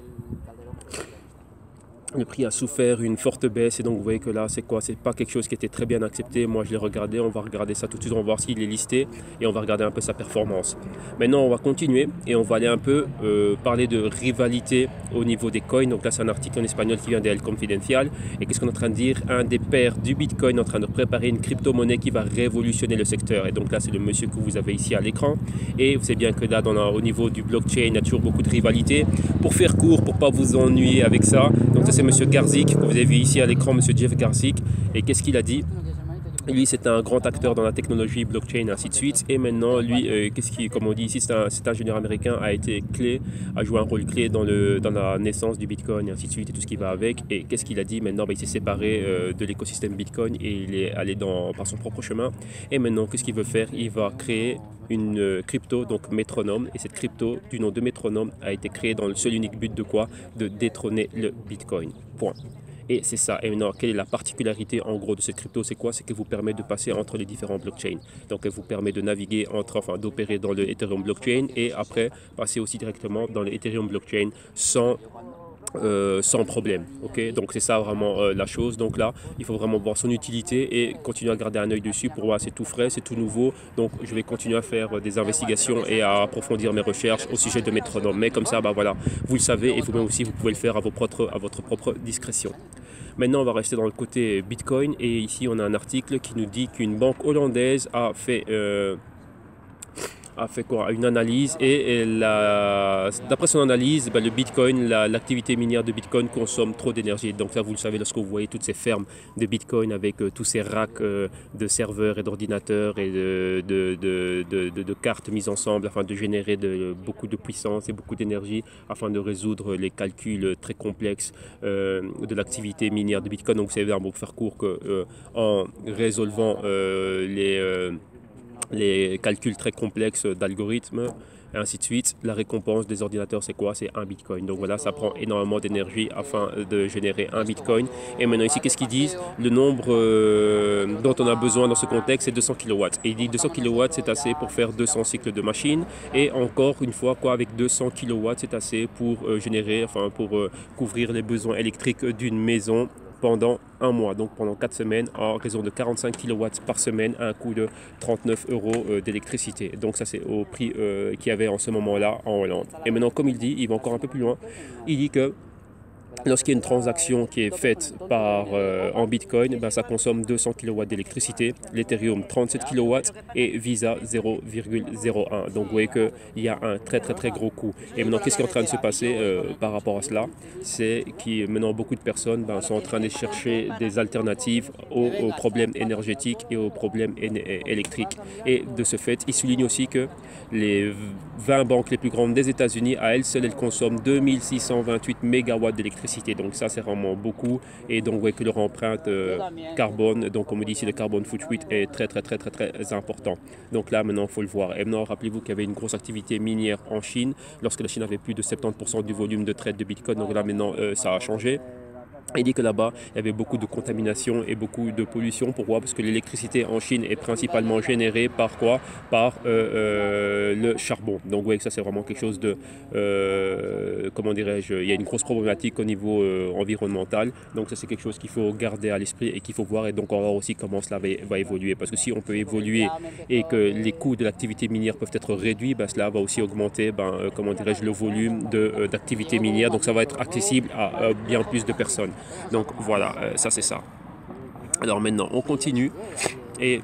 Le prix a souffert une forte baisse et donc vous voyez que là c'est quoi, c'est pas quelque chose qui était très bien accepté. Moi je l'ai regardé, on va regarder ça tout de suite, on va voir s'il est listé et on va regarder un peu sa performance. Maintenant on va continuer et on va aller un peu euh, parler de rivalité au niveau des coins. Donc là c'est un article en espagnol qui vient d'El Confidencial et qu'est-ce qu'on est en train de dire? Un des pères du Bitcoin est en train de préparer une crypto-monnaie qui va révolutionner le secteur. Et donc là c'est le monsieur que vous avez ici à l'écran et vous savez bien que là dans la, au niveau du blockchain il y a toujours beaucoup de rivalité. Pour faire court, pour pas vous ennuyer avec ça, donc ça c'est Monsieur Garzik, que vous avez vu ici à l'écran, Monsieur Jeff Garzik, et qu'est-ce qu'il a dit? Lui, c'est un grand acteur dans la technologie blockchain, ainsi de suite. Et maintenant, lui, euh, qu'est-ce qui, comme on dit ici, un, cet ingénieur américain a été clé, a joué un rôle clé dans, le, dans la naissance du Bitcoin, ainsi de suite, et tout ce qui va avec. Et qu'est-ce qu'il a dit maintenant? Ben, il s'est séparé euh, de l'écosystème Bitcoin et il est allé dans, par son propre chemin. Et maintenant, qu'est-ce qu'il veut faire? Il va créer une crypto, donc métronome, et cette crypto du nom de métronome a été créée dans le seul unique but de quoi? De détrôner le Bitcoin. Point. Et c'est ça. Et maintenant, quelle est la particularité en gros de cette crypto? C'est quoi? C'est qu'elle vous permet de passer entre les différents blockchains. Donc, elle vous permet de naviguer entre, enfin, d'opérer dans le Ethereum blockchain et après passer aussi directement dans le Ethereum blockchain sans Euh, sans problème, ok? Donc c'est ça vraiment euh, la chose. Donc là il faut vraiment voir son utilité et continuer à garder un œil dessus pour voir, c'est tout frais, c'est tout nouveau, donc je vais continuer à faire euh, des investigations et à approfondir mes recherches au sujet de métronome. Mais comme ça, bah voilà, vous le savez et vous-même aussi vous pouvez le faire à, vos propres, à votre propre discrétion. Maintenant, on va rester dans le côté Bitcoin et ici on a un article qui nous dit qu'une banque hollandaise a fait euh, a fait quoi, une analyse et, et d'après son analyse, bah, le Bitcoin, l'activité la, minière de Bitcoin consomme trop d'énergie. Donc là, vous le savez, lorsque vous voyez toutes ces fermes de Bitcoin avec euh, tous ces racks euh, de serveurs et d'ordinateurs et de, de, de, de, de, de cartes mises ensemble afin de générer de, beaucoup de puissance et beaucoup d'énergie afin de résoudre les calculs très complexes euh, de l'activité minière de Bitcoin. Donc vous savez, pour faire court, que, euh, en résolvant euh, les... Euh, les calculs très complexes d'algorithmes et ainsi de suite, la récompense des ordinateurs c'est quoi? C'est un Bitcoin. Donc voilà, ça prend énormément d'énergie afin de générer un Bitcoin. Et maintenant ici, qu'est-ce qu'ils disent? Le nombre euh, dont on a besoin dans ce contexte c'est deux cents kilowatts. Et il dit deux cents kilowatts c'est assez pour faire deux cents cycles de machine et encore une fois quoi, avec deux cents kilowatts c'est assez pour euh, générer, enfin pour euh, couvrir les besoins électriques d'une maison pendant un mois, donc pendant quatre semaines, en raison de quarante-cinq kilowatts par semaine à un coût de trente-neuf euros d'électricité. Donc ça c'est au prix euh, qu'il y avait en ce moment-là en Hollande. Et maintenant, comme il dit, il va encore un peu plus loin, il dit que lorsqu'il y a une transaction qui est faite par, euh, en Bitcoin, ben ça consomme deux cents kilowatts d'électricité, l'Ethereum trente-sept kilowatts et Visa zéro virgule zéro un. Donc vous voyez qu'il y a un très très très gros coût. Et maintenant, qu'est-ce qui est en train de se passer euh, par rapport à cela? C'est que maintenant beaucoup de personnes ben, sont en train de chercher des alternatives aux, aux problèmes énergétiques et aux problèmes électriques. Et de ce fait, il souligne aussi que les vingt banques les plus grandes des États-Unis, à elles seules, elles consomment deux mille six cent vingt-huit mégawatts d'électricité. Donc ça c'est vraiment beaucoup, et donc vous voyez que leur empreinte euh, carbone, donc comme on dit ici le carbone footprint, est très très très très très important. Donc là maintenant il faut le voir. Et maintenant rappelez-vous qu'il y avait une grosse activité minière en Chine, lorsque la Chine avait plus de soixante-dix pour cent du volume de traite de Bitcoin, donc là maintenant euh, ça a changé. Il dit que là-bas, il y avait beaucoup de contamination et beaucoup de pollution. Pourquoi? Parce que l'électricité en Chine est principalement générée par quoi? Par euh, euh, le charbon. Donc vous voyez que ça, c'est vraiment quelque chose de... Euh, comment dirais-je? Il y a une grosse problématique au niveau euh, environnemental. Donc ça, c'est quelque chose qu'il faut garder à l'esprit et qu'il faut voir. Et donc on va voir aussi comment cela va, va évoluer. Parce que si on peut évoluer et que les coûts de l'activité minière peuvent être réduits, ben, cela va aussi augmenter, ben, euh, comment dirais-je, le volume de, euh, d'activité minière. Donc ça va être accessible à euh, bien plus de personnes. Donc voilà, euh, ça c'est ça. Alors maintenant, on continue. Et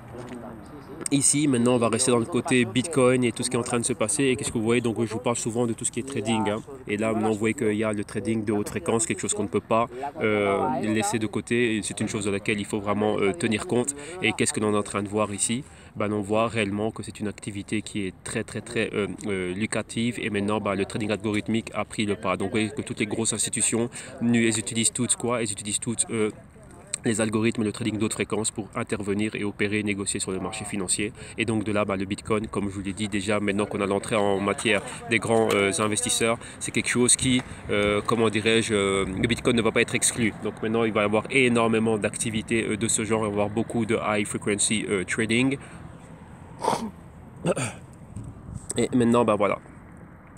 ici, maintenant, on va rester dans le côté Bitcoin et tout ce qui est en train de se passer. Et qu'est-ce que vous voyez? Donc je vous parle souvent de tout ce qui est trading. Hein. Et là, maintenant, vous voyez qu'il y a le trading de haute fréquence, quelque chose qu'on ne peut pas euh, laisser de côté. C'est une chose de laquelle il faut vraiment euh, tenir compte. Et qu'est-ce que l'on est en train de voir ici? Ben, on voit réellement que c'est une activité qui est très très très euh, euh, lucrative, et maintenant ben, le trading algorithmique a pris le pas. Donc vous voyez que toutes les grosses institutions, elles utilisent toutes quoi? Elles utilisent toutes euh, les algorithmes et le trading d'autres fréquences pour intervenir et opérer, négocier sur le marché financier. Et donc de là, ben, le Bitcoin, comme je vous l'ai dit déjà, maintenant qu'on a l'entrée en matière des grands euh, investisseurs, c'est quelque chose qui, euh, comment dirais-je, euh, le Bitcoin ne va pas être exclu. Donc maintenant, il va y avoir énormément d'activités euh, de ce genre, il va y avoir beaucoup de high frequency euh, trading. Et maintenant, ben voilà,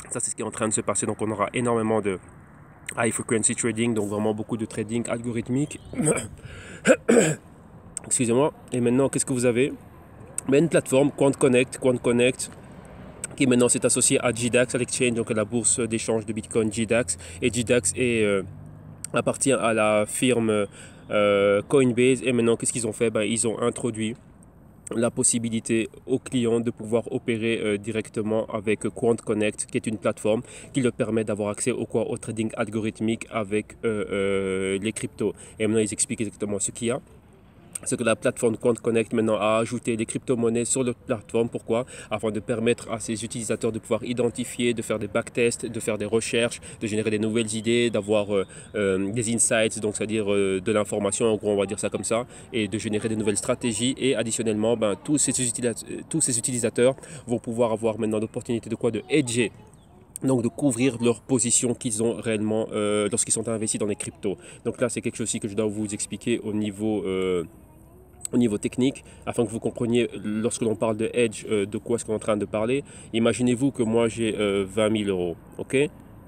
ça c'est ce qui est en train de se passer. Donc on aura énormément de high frequency trading, donc vraiment beaucoup de trading algorithmique. Excusez-moi. Et maintenant, qu'est-ce que vous avez? Mais une plateforme, QuantConnect, QuantConnect, qui maintenant s'est associée à G D A X, à l'exchange, donc à la bourse d'échange de Bitcoin G D A X. Et G D A X est, euh, appartient à la firme euh, Coinbase. Et maintenant, qu'est-ce qu'ils ont fait? Ben, ils ont introduit la possibilité aux clients de pouvoir opérer euh, directement avec QuantConnect, qui est une plateforme qui leur permet d'avoir accès au, quoi, au trading algorithmique avec euh, euh, les cryptos. Et maintenant, ils expliquent exactement ce qu'il y a. C'est que la plateforme QuantConnect maintenant a ajouté les crypto-monnaies sur leur plateforme. Pourquoi? Afin de permettre à ses utilisateurs de pouvoir identifier, de faire des backtests, de faire des recherches, de générer des nouvelles idées, d'avoir euh, euh, des insights, donc c'est-à-dire euh, de l'information, en gros on va dire ça comme ça, et de générer des nouvelles stratégies. Et additionnellement, ben, tous, ces tous ces utilisateurs vont pouvoir avoir maintenant l'opportunité de quoi? De hedger. Donc de couvrir leur position qu'ils ont réellement euh, lorsqu'ils sont investis dans les cryptos. Donc là c'est quelque chose que je dois vous expliquer au niveau... Euh, au niveau technique, afin que vous compreniez lorsque l'on parle de hedge, euh, de quoi est-ce qu'on est en train de parler. Imaginez-vous que moi j'ai euh, vingt mille euros, ok?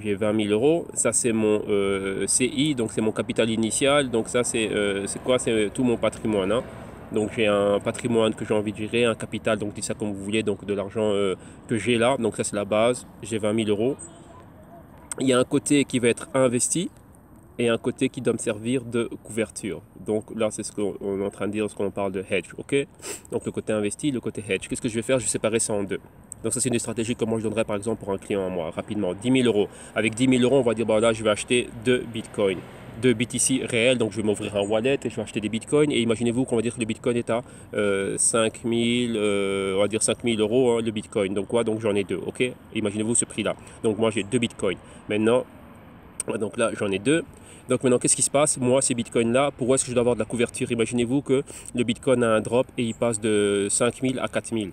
J'ai vingt mille euros, ça c'est mon euh, C I, donc c'est mon capital initial, donc ça c'est euh, quoi? C'est tout mon patrimoine, hein? Donc j'ai un patrimoine que j'ai envie de gérer, un capital, donc dites ça comme vous voulez, donc de l'argent euh, que j'ai là, donc ça c'est la base, j'ai vingt mille euros. Il y a un côté qui va être investi, et un côté qui doit me servir de couverture. Donc là, c'est ce qu'on est en train de dire lorsqu'on parle de hedge, ok? Donc le côté investi, le côté hedge. Qu'est-ce que je vais faire? Je vais séparer ça en deux. Donc ça, c'est une stratégie que moi, je donnerais par exemple pour un client à moi, rapidement, dix mille euros. Avec dix mille euros, on va dire, bah là, je vais acheter deux bitcoins, deux B T C réels, donc je vais m'ouvrir un wallet et je vais acheter des bitcoins. Et imaginez-vous qu'on va dire que le bitcoin est à euh, cinq mille, euh, on va dire cinq mille euros, hein, le bitcoin. Donc quoi? Donc j'en ai deux, ok? Imaginez-vous ce prix-là. Donc moi, j'ai deux bitcoins. Maintenant, donc là, j'en ai deux. Donc maintenant, qu'est-ce qui se passe? Moi, ces bitcoins-là, pourquoi est-ce que je dois avoir de la couverture? Imaginez-vous que le bitcoin a un drop et il passe de cinq mille à quatre mille.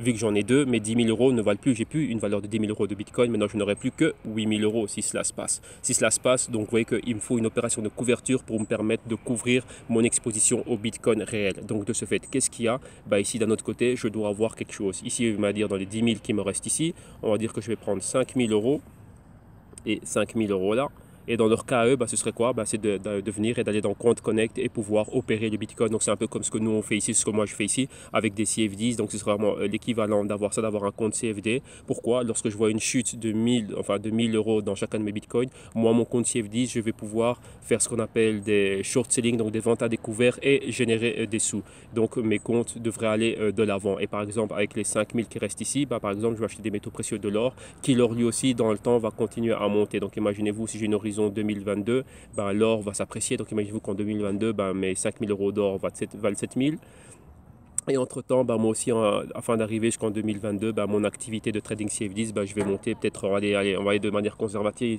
Vu que j'en ai deux, mes dix mille euros ne valent plus. J'ai plus une valeur de dix mille euros de bitcoin. Maintenant, je n'aurai plus que huit mille euros si cela se passe. Si cela se passe, donc vous voyez qu'il me faut une opération de couverture pour me permettre de couvrir mon exposition au bitcoin réel. Donc de ce fait, qu'est-ce qu'il y a? Bah, ici, d'un autre côté, je dois avoir quelque chose. Ici, on va dire dans les dix mille qui me restent ici, on va dire que je vais prendre cinq mille euros et cinq mille euros là. Et dans leur cas, eux, bah, ce serait quoi? Bah, c'est de, de, de venir et d'aller dans QuantConnect et pouvoir opérer le Bitcoin. Donc c'est un peu comme ce que nous on fait ici, ce que moi je fais ici avec des C F D s. Donc ce serait vraiment l'équivalent d'avoir ça, d'avoir un compte C F D. Pourquoi? Lorsque je vois une chute de mille, enfin de mille euros dans chacun de mes Bitcoins, moi mon compte C F D, je vais pouvoir faire ce qu'on appelle des short selling, donc des ventes à découvert et générer des sous. Donc mes comptes devraient aller de l'avant. Et par exemple avec les cinq mille qui restent ici, bah, par exemple je vais acheter des métaux précieux, de l'or, qui l'or lui aussi dans le temps va continuer à monter. Donc imaginez-vous si j'ai une horizon deux mille vingt-deux, ben, l'or va s'apprécier. Donc imaginez-vous qu'en deux mille vingt-deux, ben, mes cinq mille euros d'or valent sept mille. Et entre-temps, ben, moi aussi, en, afin d'arriver jusqu'en deux mille vingt-deux, ben, mon activité de trading C F D s, ben, je vais monter peut-être, on, on va aller de manière conservatrice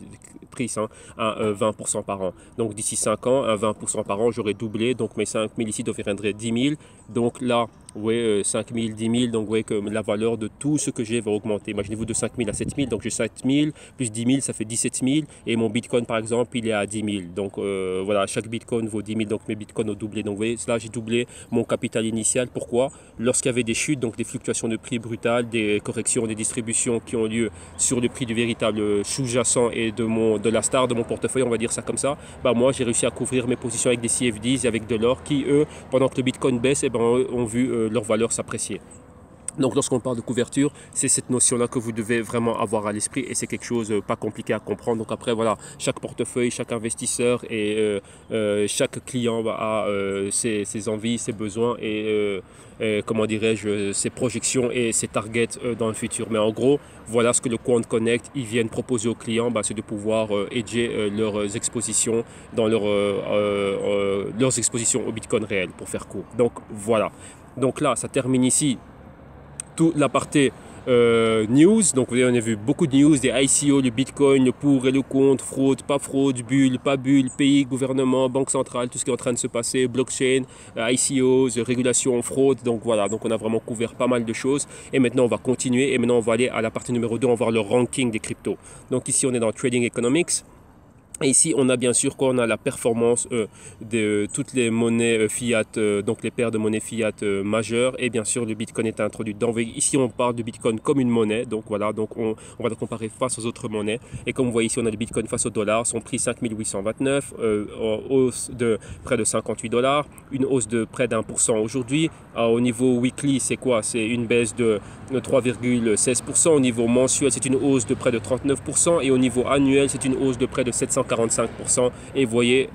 hein, à euh, vingt pour cent par an. Donc d'ici cinq ans, à vingt pour cent par an, j'aurai doublé. Donc mes cinq mille ici deviendraient dix mille. Donc là, vous voyez, cinq mille, dix mille, donc vous voyez que la valeur de tout ce que j'ai va augmenter. Imaginez-vous de cinq mille à sept mille, donc j'ai sept mille, plus dix mille, ça fait dix-sept mille, et mon Bitcoin par exemple, il est à dix mille. Donc euh, voilà, chaque Bitcoin vaut dix mille, donc mes Bitcoins ont doublé. Donc vous voyez, là j'ai doublé mon capital initial. Pourquoi? Lorsqu'il y avait des chutes, donc des fluctuations de prix brutales, des corrections, des distributions qui ont lieu sur le prix du véritable sous-jacent et de, mon, de la star de mon portefeuille, on va dire ça comme ça, bah moi j'ai réussi à couvrir mes positions avec des C F D s et avec de l'or qui, eux, pendant que le Bitcoin baisse, eh ben, ont vu euh, leur valeur s'apprécier. Donc lorsqu'on parle de couverture, c'est cette notion-là que vous devez vraiment avoir à l'esprit et c'est quelque chose euh, pas compliqué à comprendre. Donc après voilà, chaque portefeuille, chaque investisseur et euh, euh, chaque client bah, a euh, ses, ses envies, ses besoins et, euh, et comment dirais-je, ses projections et ses targets euh, dans le futur. Mais en gros, voilà ce que le QuantConnect, ils viennent proposer aux clients, bah, c'est de pouvoir euh, hedger euh, leurs expositions dans leur, euh, euh, leurs expositions au Bitcoin réel, pour faire court. Donc voilà. Donc là, ça termine ici. Toute la partie euh, news, donc vous avez, on a vu beaucoup de news, des I C O, le Bitcoin, le pour et le contre, fraude, pas fraude, bulle, pas bulle, pays, gouvernement, banque centrale, tout ce qui est en train de se passer, blockchain, I C Os, régulation, fraude, donc voilà, donc on a vraiment couvert pas mal de choses et maintenant on va continuer et maintenant on va aller à la partie numéro deux, on va voir le ranking des cryptos. Donc ici on est dans Trading Economics. Et ici, on a bien sûr qu'on a la performance euh, de euh, toutes les monnaies euh, fiat, euh, donc les paires de monnaies fiat euh, majeures. Et bien sûr, le Bitcoin est introduit dans. Ici, on parle du Bitcoin comme une monnaie. Donc voilà, donc on, on va le comparer face aux autres monnaies. Et comme vous voyez ici, on a le Bitcoin face au dollar. Son prix cinq mille huit cent vingt-neuf, euh, en hausse de près de cinquante-huit dollars, une hausse de près d'un pour cent aujourd'hui. Au niveau weekly, c'est quoi? C'est une baisse de trois virgule seize pour cent. Au niveau mensuel, c'est une hausse de près de trente-neuf pour cent. Et au niveau annuel, c'est une hausse de près de sept cent quarante-cinq pour cent. Et vous voyez,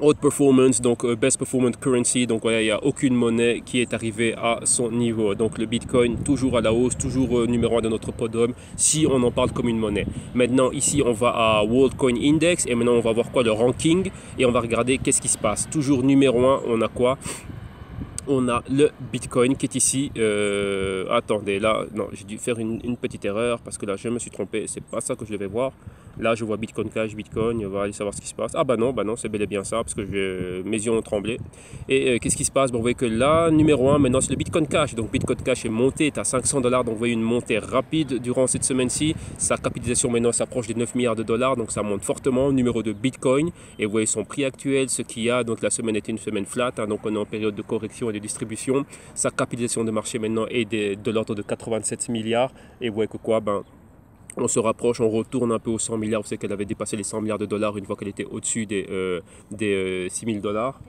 haute performance, donc best performance currency, donc voilà, il n'y a aucune monnaie qui est arrivée à son niveau. Donc le Bitcoin toujours à la hausse, toujours euh, numéro un de notre podium si on en parle comme une monnaie. Maintenant ici on va à WorldCoin Index et maintenant on va voir quoi, le ranking, et on va regarder qu'est-ce qui se passe. Toujours numéro un, on a quoi? On a le Bitcoin qui est ici. Euh, attendez, là, non, j'ai dû faire une, une petite erreur parce que là, je me suis trompé. C'est pas ça que je devais voir. Là, je vois Bitcoin Cash, Bitcoin. On va aller savoir ce qui se passe. Ah bah non, bah non, c'est bel et bien ça parce que je, mes yeux ont tremblé. Et euh, qu'est-ce qui se passe? Bon, vous voyez que là, numéro un, maintenant, c'est le Bitcoin Cash. Donc, Bitcoin Cash est monté, est à cinq cents dollars. Donc, vous voyez une montée rapide durant cette semaine-ci. Sa capitalisation maintenant s'approche des neuf milliards de dollars. Donc, ça monte fortement. Numéro deux, Bitcoin. Et vous voyez son prix actuel, ce qu'il y a. Donc, la semaine était une semaine flat. Hein, donc, on est en période de correction. Des distributions, sa capitalisation de marché maintenant est de, de l'ordre de quatre-vingt-sept milliards et vous voyez que quoi, ben on se rapproche, on retourne un peu aux cent milliards. Vous savez qu'elle avait dépassé les cent milliards de dollars une fois qu'elle était au-dessus des, euh, des euh, six mille dollars.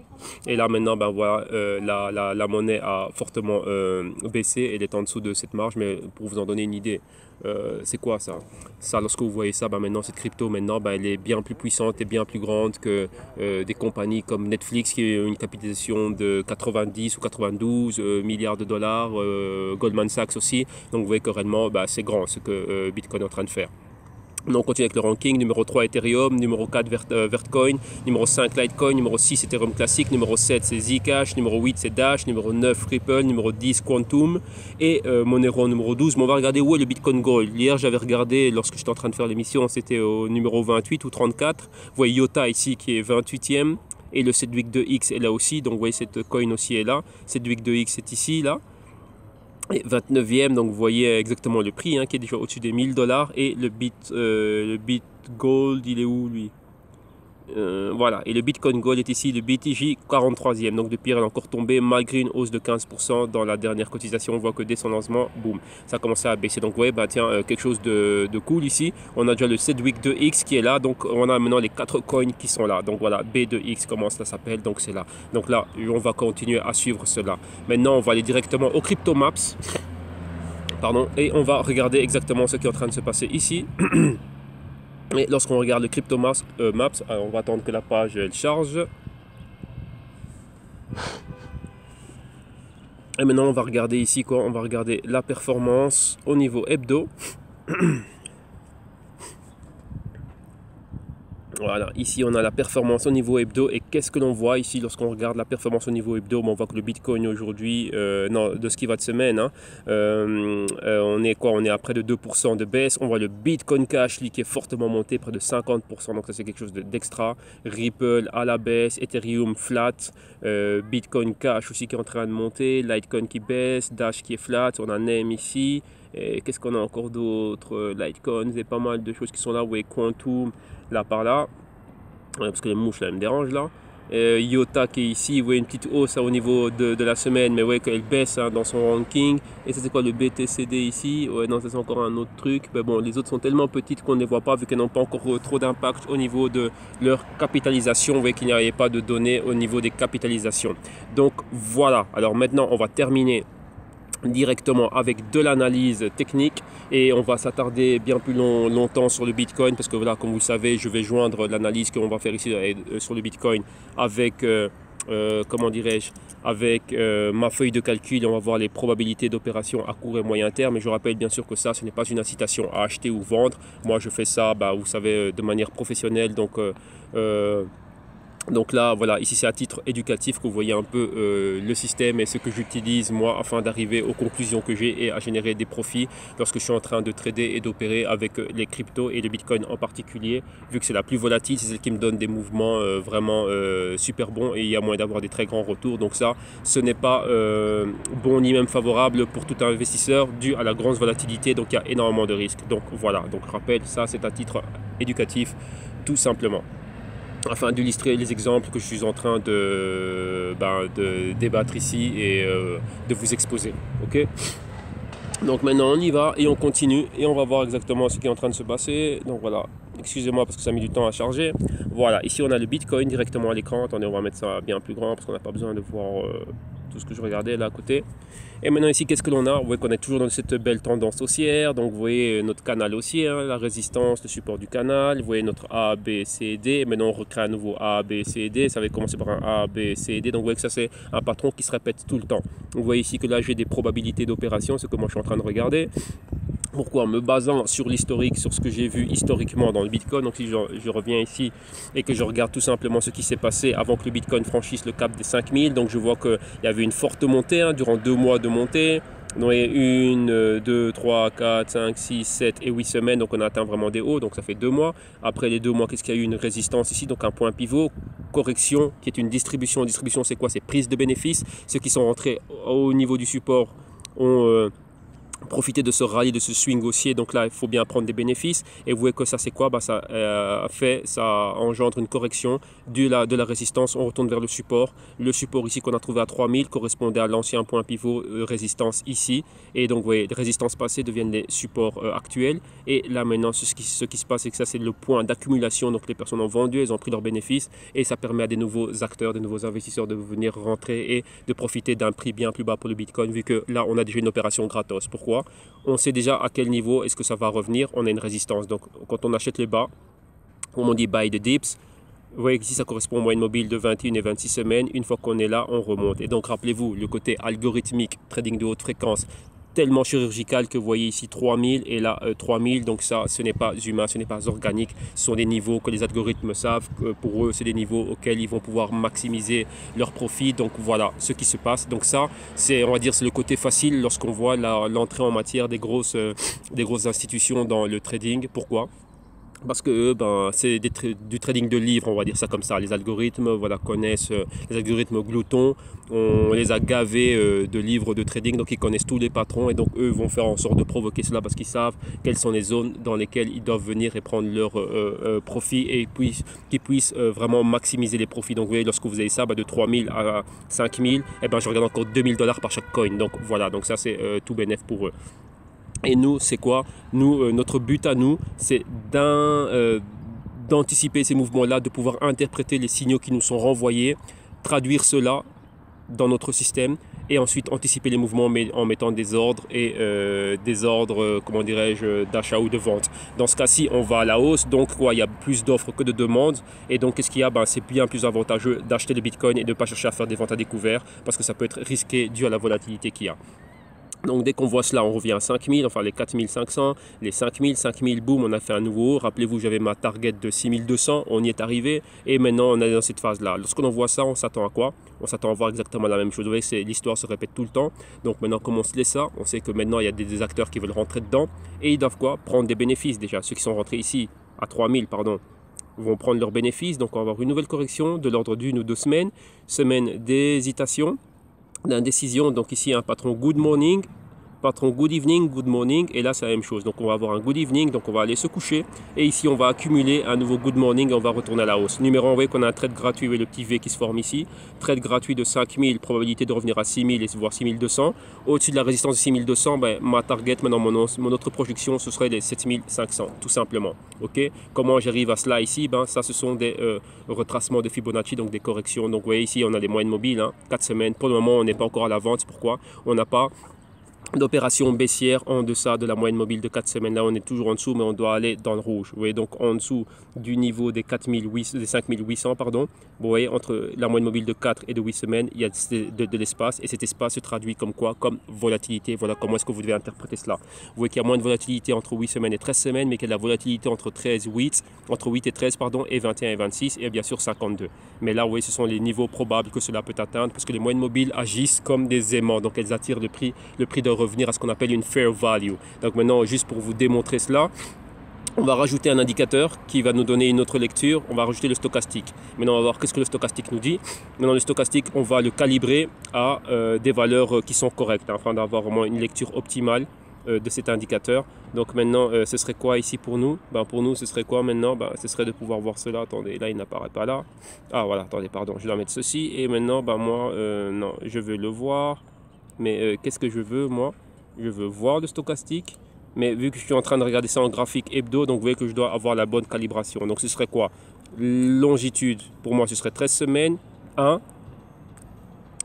Et là maintenant, ben voilà, euh, la, la, la monnaie a fortement euh, baissé. Elle est en dessous de cette marge, mais pour vous en donner une idée, euh, c'est quoi ça? Ça, lorsque vous voyez ça, ben maintenant cette crypto, maintenant, ben, elle est bien plus puissante et bien plus grande que euh, des compagnies comme Netflix qui ont une capitalisation de quatre-vingt-dix ou quatre-vingt-douze euh, milliards de dollars, euh, Goldman Sachs aussi. Donc vous voyez que réellement, ben, c'est grand ce que euh, Bitcoin est en train de faire. Donc on continue avec le ranking, numéro trois Ethereum, numéro quatre Vert, euh, Vertcoin, numéro cinq Litecoin, numéro six Ethereum classique, numéro sept c'est Zcash, numéro huit c'est Dash, numéro neuf Ripple, numéro dix Quantum et euh, Monero numéro douze. Mais on va regarder où est le Bitcoin Gold. Hier j'avais regardé, lorsque j'étais en train de faire l'émission, c'était au numéro vingt-huit ou trente-quatre. Vous voyez Iota ici qui est vingt-huitième et le Sedwick deux X est là aussi, donc vous voyez cette coin aussi est là, Sedwick deux X est ici là. Et vingt-neuvième, donc vous voyez exactement le prix hein, qui est déjà au-dessus des mille dollars. Et le bit, euh, le bit gold, il est où lui? Euh, voilà, et le Bitcoin Gold est ici, le B T J quarante-troisième, donc de pire, elle est encore tombée malgré une hausse de quinze pour cent dans la dernière cotisation. On voit que descendamment, boum, ça a commencé à baisser. Donc ouais, bah tiens, euh, quelque chose de, de cool ici. On a déjà le Sedwick deux X qui est là, donc on a maintenant les quatre coins qui sont là. Donc voilà, B deux X, comment ça s'appelle, donc c'est là. Donc là, on va continuer à suivre cela. Maintenant, on va aller directement aux crypto maps, pardon, et on va regarder exactement ce qui est en train de se passer ici. Et lorsqu'on regarde le crypto maps, euh, maps on va attendre que la page elle charge. Et maintenant on va regarder ici quoi, on va regarder la performance au niveau hebdo. Voilà, ici on a la performance au niveau hebdo et qu'est-ce que l'on voit ici lorsqu'on regarde la performance au niveau hebdo? Bon, on voit que le Bitcoin aujourd'hui, euh, non, de ce qui va de semaine, hein, euh, euh, on est quoi? On est à près de deux pour cent de baisse. On voit le Bitcoin Cash Lee, qui est fortement monté, près de cinquante pour cent, donc ça c'est quelque chose d'extra. Ripple à la baisse, Ethereum flat, euh, Bitcoin Cash aussi qui est en train de monter, Litecoin qui baisse, Dash qui est flat, on a Name ici. Qu'est-ce qu'on a encore d'autre? Litecoin, il y a pas mal de choses qui sont là. Ouais, Quantum, là par là. Parce que les mouches, là, elles me dérangent, là. Euh, Iota qui est ici, vous voyez une petite hausse hein, au niveau de, de la semaine, mais ouais, qu'elle baisse hein, dans son ranking. Et ça, c'est quoi le B T C D ici? Ouais, non, ça, c'est encore un autre truc. Mais bon, les autres sont tellement petites qu'on ne les voit pas, vu qu'elles n'ont pas encore euh, trop d'impact au niveau de leur capitalisation. Vous voyez qu'il n'y avait pas de données au niveau des capitalisations. Donc, voilà. Alors, maintenant, on va terminer directement avec de l'analyse technique et on va s'attarder bien plus long, longtemps sur le Bitcoin parce que voilà, comme vous le savez, je vais joindre l'analyse qu'on va faire ici sur le Bitcoin avec euh, euh, comment dirais-je, avec euh, ma feuille de calcul. On va voir les probabilités d'opération à court et moyen terme. Et je rappelle bien sûr que ça, ce n'est pas une incitation à acheter ou vendre. Moi, je fais ça, bah, vous savez, de manière professionnelle. Donc euh, euh, Donc là, voilà, ici c'est à titre éducatif que vous voyez un peu euh, le système et ce que j'utilise moi afin d'arriver aux conclusions que j'ai et à générer des profits lorsque je suis en train de trader et d'opérer avec les cryptos et le Bitcoin en particulier. Vu que c'est la plus volatile, c'est celle qui me donne des mouvements euh, vraiment euh, super bons et il y a moyen d'avoir des très grands retours. Donc ça, ce n'est pas euh, bon ni même favorable pour tout investisseur dû à la grande volatilité. Donc il y a énormément de risques. Donc voilà, donc rappel, ça c'est à titre éducatif tout simplement. Afin d'illustrer les exemples que je suis en train de, ben, de débattre ici et euh, de vous exposer. Ok ? Donc maintenant on y va et on continue et on va voir exactement ce qui est en train de se passer. Donc voilà, excusez-moi parce que ça a mis du temps à charger. Voilà, ici on a le Bitcoin directement à l'écran. Attendez, on va mettre ça bien plus grand parce qu'on n'a pas besoin de voir euh, tout ce que je regardais là à côté. Et maintenant ici, qu'est-ce que l'on a? Vous voyez qu'on est toujours dans cette belle tendance haussière. Donc vous voyez notre canal haussier, hein, la résistance, le support du canal. Vous voyez notre A, B, C, D. Maintenant on recrée un nouveau A, B, C, D. Ça avait commencé par un A, B, C, D. Donc vous voyez que ça c'est un patron qui se répète tout le temps. Vous voyez ici que là j'ai des probabilités d'opération, ce que moi je suis en train de regarder. Pourquoi? En me basant sur l'historique, sur ce que j'ai vu historiquement dans le Bitcoin. Donc si je, je reviens ici et que je regarde tout simplement ce qui s'est passé avant que le Bitcoin franchisse le cap des cinq mille. Donc je vois qu'il y avait une forte montée hein, durant deux mois de montée. Donc un, deux, trois, quatre, cinq, six, sept et huit semaines. Donc on a atteint vraiment des hauts. Donc ça fait deux mois. Après les deux mois, qu'est-ce qu'il y a eu? Une résistance ici, donc un point pivot. Correction qui est une distribution. Distribution, c'est quoi? C'est prise de bénéfices. Ceux qui sont rentrés au niveau du support ont... Euh, profiter de ce rallye, de ce swing haussier. Donc là, il faut bien prendre des bénéfices. Et vous voyez que ça, c'est quoi? Bah, ça euh, fait, ça engendre une correction de la, de la résistance. On retourne vers le support. Le support ici qu'on a trouvé à trois mille correspondait à l'ancien point pivot euh, résistance ici. Et donc, vous voyez, les résistances passées deviennent les supports euh, actuels. Et là, maintenant, ce qui, ce qui se passe, c'est que ça, c'est le point d'accumulation. Donc, les personnes ont vendu, elles ont pris leurs bénéfices. Et ça permet à des nouveaux acteurs, des nouveaux investisseurs de venir rentrer et de profiter d'un prix bien plus bas pour le Bitcoin, vu que là, on a déjà une opération gratos. Pourquoi? On sait déjà à quel niveau est-ce que ça va revenir. On a une résistance. Donc, quand on achète les bas, comme on dit buy the dips, vous voyez qu'ici, ça correspond aux moyennes mobiles de vingt et une et vingt-six semaines. Une fois qu'on est là, on remonte. Et donc, rappelez-vous, le côté algorithmique, trading de haute fréquence, tellement chirurgical que vous voyez ici trois mille et là euh, trois mille. Donc ça, ce n'est pas humain, ce n'est pas organique. Ce sont des niveaux que les algorithmes savent. Que pour eux, c'est des niveaux auxquels ils vont pouvoir maximiser leurs profits. Donc voilà ce qui se passe. Donc ça, c'est, on va dire, c'est le côté facile lorsqu'on voit l'entrée en matière des grosses, euh, des grosses institutions dans le trading. Pourquoi ? Parce que ben, c'est tra du trading de livres, on va dire ça comme ça. Les algorithmes voilà, connaissent, euh, les algorithmes gloutons, on les a gavés euh, de livres de trading, donc ils connaissent tous les patrons et donc eux vont faire en sorte de provoquer cela parce qu'ils savent quelles sont les zones dans lesquelles ils doivent venir et prendre leur euh, euh, profit et puis, qu'ils puissent euh, vraiment maximiser les profits. Donc vous voyez, lorsque vous avez ça, ben, de trois mille à cinq mille, eh ben, je regarde encore deux mille dollars par chaque coin. Donc voilà, donc ça c'est euh, tout bénef pour eux. Et nous, c'est quoi? Nous, euh, notre but à nous, c'est d'anticiper euh, ces mouvements-là, de pouvoir interpréter les signaux qui nous sont renvoyés, traduire cela dans notre système et ensuite anticiper les mouvements mais en mettant des ordres et euh, des ordres, euh, comment dirais-je, d'achat ou de vente. Dans ce cas-ci, on va à la hausse, donc quoi, il y a plus d'offres que de demandes et donc qu'est-ce qu'il y a? Ben, c'est bien plus avantageux d'acheter le Bitcoin et de ne pas chercher à faire des ventes à découvert parce que ça peut être risqué dû à la volatilité qu'il y a. Donc dès qu'on voit cela, on revient à cinq mille, enfin les quatre mille cinq cents, les cinq mille, cinq mille, boum, on a fait un nouveau haut. Rappelez-vous, j'avais ma target de six mille deux cents, on y est arrivé et maintenant on est dans cette phase-là. Lorsqu'on voit ça, on s'attend à quoi? On s'attend à voir exactement la même chose. Vous voyez, l'histoire se répète tout le temps. Donc maintenant, comme on se laisse ça, on sait que maintenant il y a des, des acteurs qui veulent rentrer dedans et ils doivent quoi? Prendre des bénéfices déjà. Ceux qui sont rentrés ici à trois mille, pardon, vont prendre leurs bénéfices. Donc on va avoir une nouvelle correction de l'ordre d'une ou deux semaines, semaine d'hésitation, d'indécision. Donc ici un patron good morning, patron good evening, good morning, et là c'est la même chose. Donc on va avoir un good evening, donc on va aller se coucher et ici on va accumuler un nouveau good morning et on va retourner à la hausse. Numéro un, vous voyez qu'on a un trade gratuit avec le petit V qui se forme ici, trade gratuit de cinq mille, probabilité de revenir à six mille et voire six mille deux cents. Au-dessus de la résistance de six mille deux cents, ben, ma target maintenant, mon, mon autre projection, ce serait les sept mille cinq cents tout simplement. Ok, comment j'arrive à cela ici? Ben ça, ce sont des euh, retracements de Fibonacci, donc des corrections. Donc vous voyez ici on a les moyennes mobiles, hein, quatre semaines. Pour le moment on n'est pas encore à la vente. Pourquoi? On n'a pas d'opération baissière en deçà de la moyenne mobile de quatre semaines. Là on est toujours en dessous, mais on doit aller dans le rouge. Vous voyez, donc en dessous du niveau des, des cinq mille huit cents, pardon. Vous voyez, entre la moyenne mobile de quatre et de huit semaines, il y a de, de, de l'espace, et cet espace se traduit comme quoi? Comme volatilité. Voilà comment est-ce que vous devez interpréter cela. Vous voyez qu'il y a moins de volatilité entre huit semaines et treize semaines, mais qu'il y a de la volatilité entre treize, huit, entre huit et treize, pardon, et vingt et un et vingt-six, et bien sûr cinquante-deux. Mais là, vous voyez, ce sont les niveaux probables que cela peut atteindre, parce que les moyennes mobiles agissent comme des aimants, donc elles attirent le prix, le prix de revenir à ce qu'on appelle une fair value. Donc maintenant, juste pour vous démontrer cela, on va rajouter un indicateur qui va nous donner une autre lecture. On va rajouter le stochastique. Maintenant, on va voir qu'est-ce que le stochastique nous dit. Maintenant, le stochastique, on va le calibrer à euh, des valeurs qui sont correctes, hein, afin d'avoir vraiment une lecture optimale euh, de cet indicateur. Donc maintenant, euh, ce serait quoi ici pour nous? Ben, pour nous, ce serait quoi maintenant? Ben, ce serait de pouvoir voir cela. Attendez, là, il n'apparaît pas là. Ah, voilà, attendez, pardon, je dois mettre ceci. Et maintenant, ben, moi, euh, non, je veux le voir. Mais euh, qu'est-ce que je veux, moi? Je veux voir le stochastique. Mais vu que je suis en train de regarder ça en graphique hebdo, donc vous voyez que je dois avoir la bonne calibration. Donc ce serait quoi? Longitude, pour moi, ce serait treize semaines. un.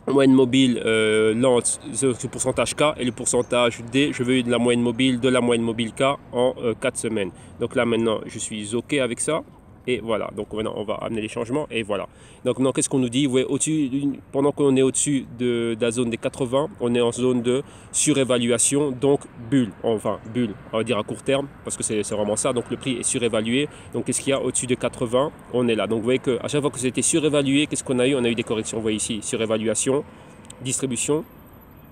Moyenne mobile euh, lente, le pourcentage K. Et le pourcentage D, je veux de la moyenne mobile, de la moyenne mobile K en euh, quatre semaines. Donc là, maintenant, je suis OK avec ça. Et voilà, donc maintenant on va amener les changements et voilà. Donc maintenant qu'est-ce qu'on nous dit? Vous voyez, au-dessus, pendant qu'on est au-dessus de, de la zone des quatre-vingts, on est en zone de surévaluation, donc bulle, enfin bulle, on va dire à court terme, parce que c'est vraiment ça, donc le prix est surévalué. Donc qu'est-ce qu'il y a au-dessus de quatre-vingts? On est là, donc vous voyez qu'à chaque fois que c'était surévalué, qu'est-ce qu'on a eu? On a eu des corrections, vous voyez ici, surévaluation, distribution.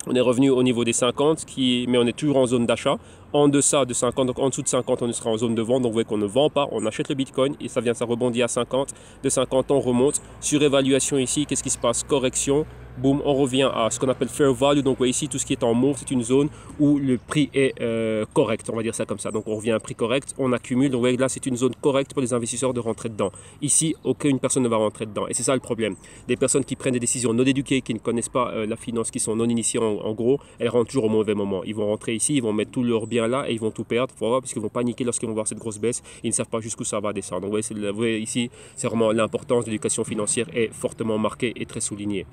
On est revenu au niveau des cinquante, qui, mais on est toujours en zone d'achat. En deçà de cinquante, donc en dessous de cinquante, on sera en zone de vente. Donc vous voyez qu'on ne vend pas, on achète le Bitcoin et ça vient, ça rebondit à cinquante. De cinquante, on remonte. Surévaluation ici, qu'est-ce qui se passe? Correction, boum, on revient à ce qu'on appelle fair value. Donc vous voyez ici, tout ce qui est en mauve, c'est une zone où le prix est euh, correct. On va dire ça comme ça. Donc on revient à un prix correct, on accumule. Donc vous voyez là, c'est une zone correcte pour les investisseurs de rentrer dedans. Ici, aucune personne ne va rentrer dedans. Et c'est ça le problème. Des personnes qui prennent des décisions non éduquées, qui ne connaissent pas euh, la finance, qui sont non initiées en, en gros, elles rentrent toujours au mauvais moment. Ils vont rentrer ici, ils vont mettre tout leur bien là et ils vont tout perdre, parce qu'ils vont paniquer lorsqu'ils vont voir cette grosse baisse, ils ne savent pas jusqu'où ça va descendre. Donc, vous voyez, vous voyez ici, c'est vraiment l'importance de l'éducation financière est fortement marquée et très soulignée.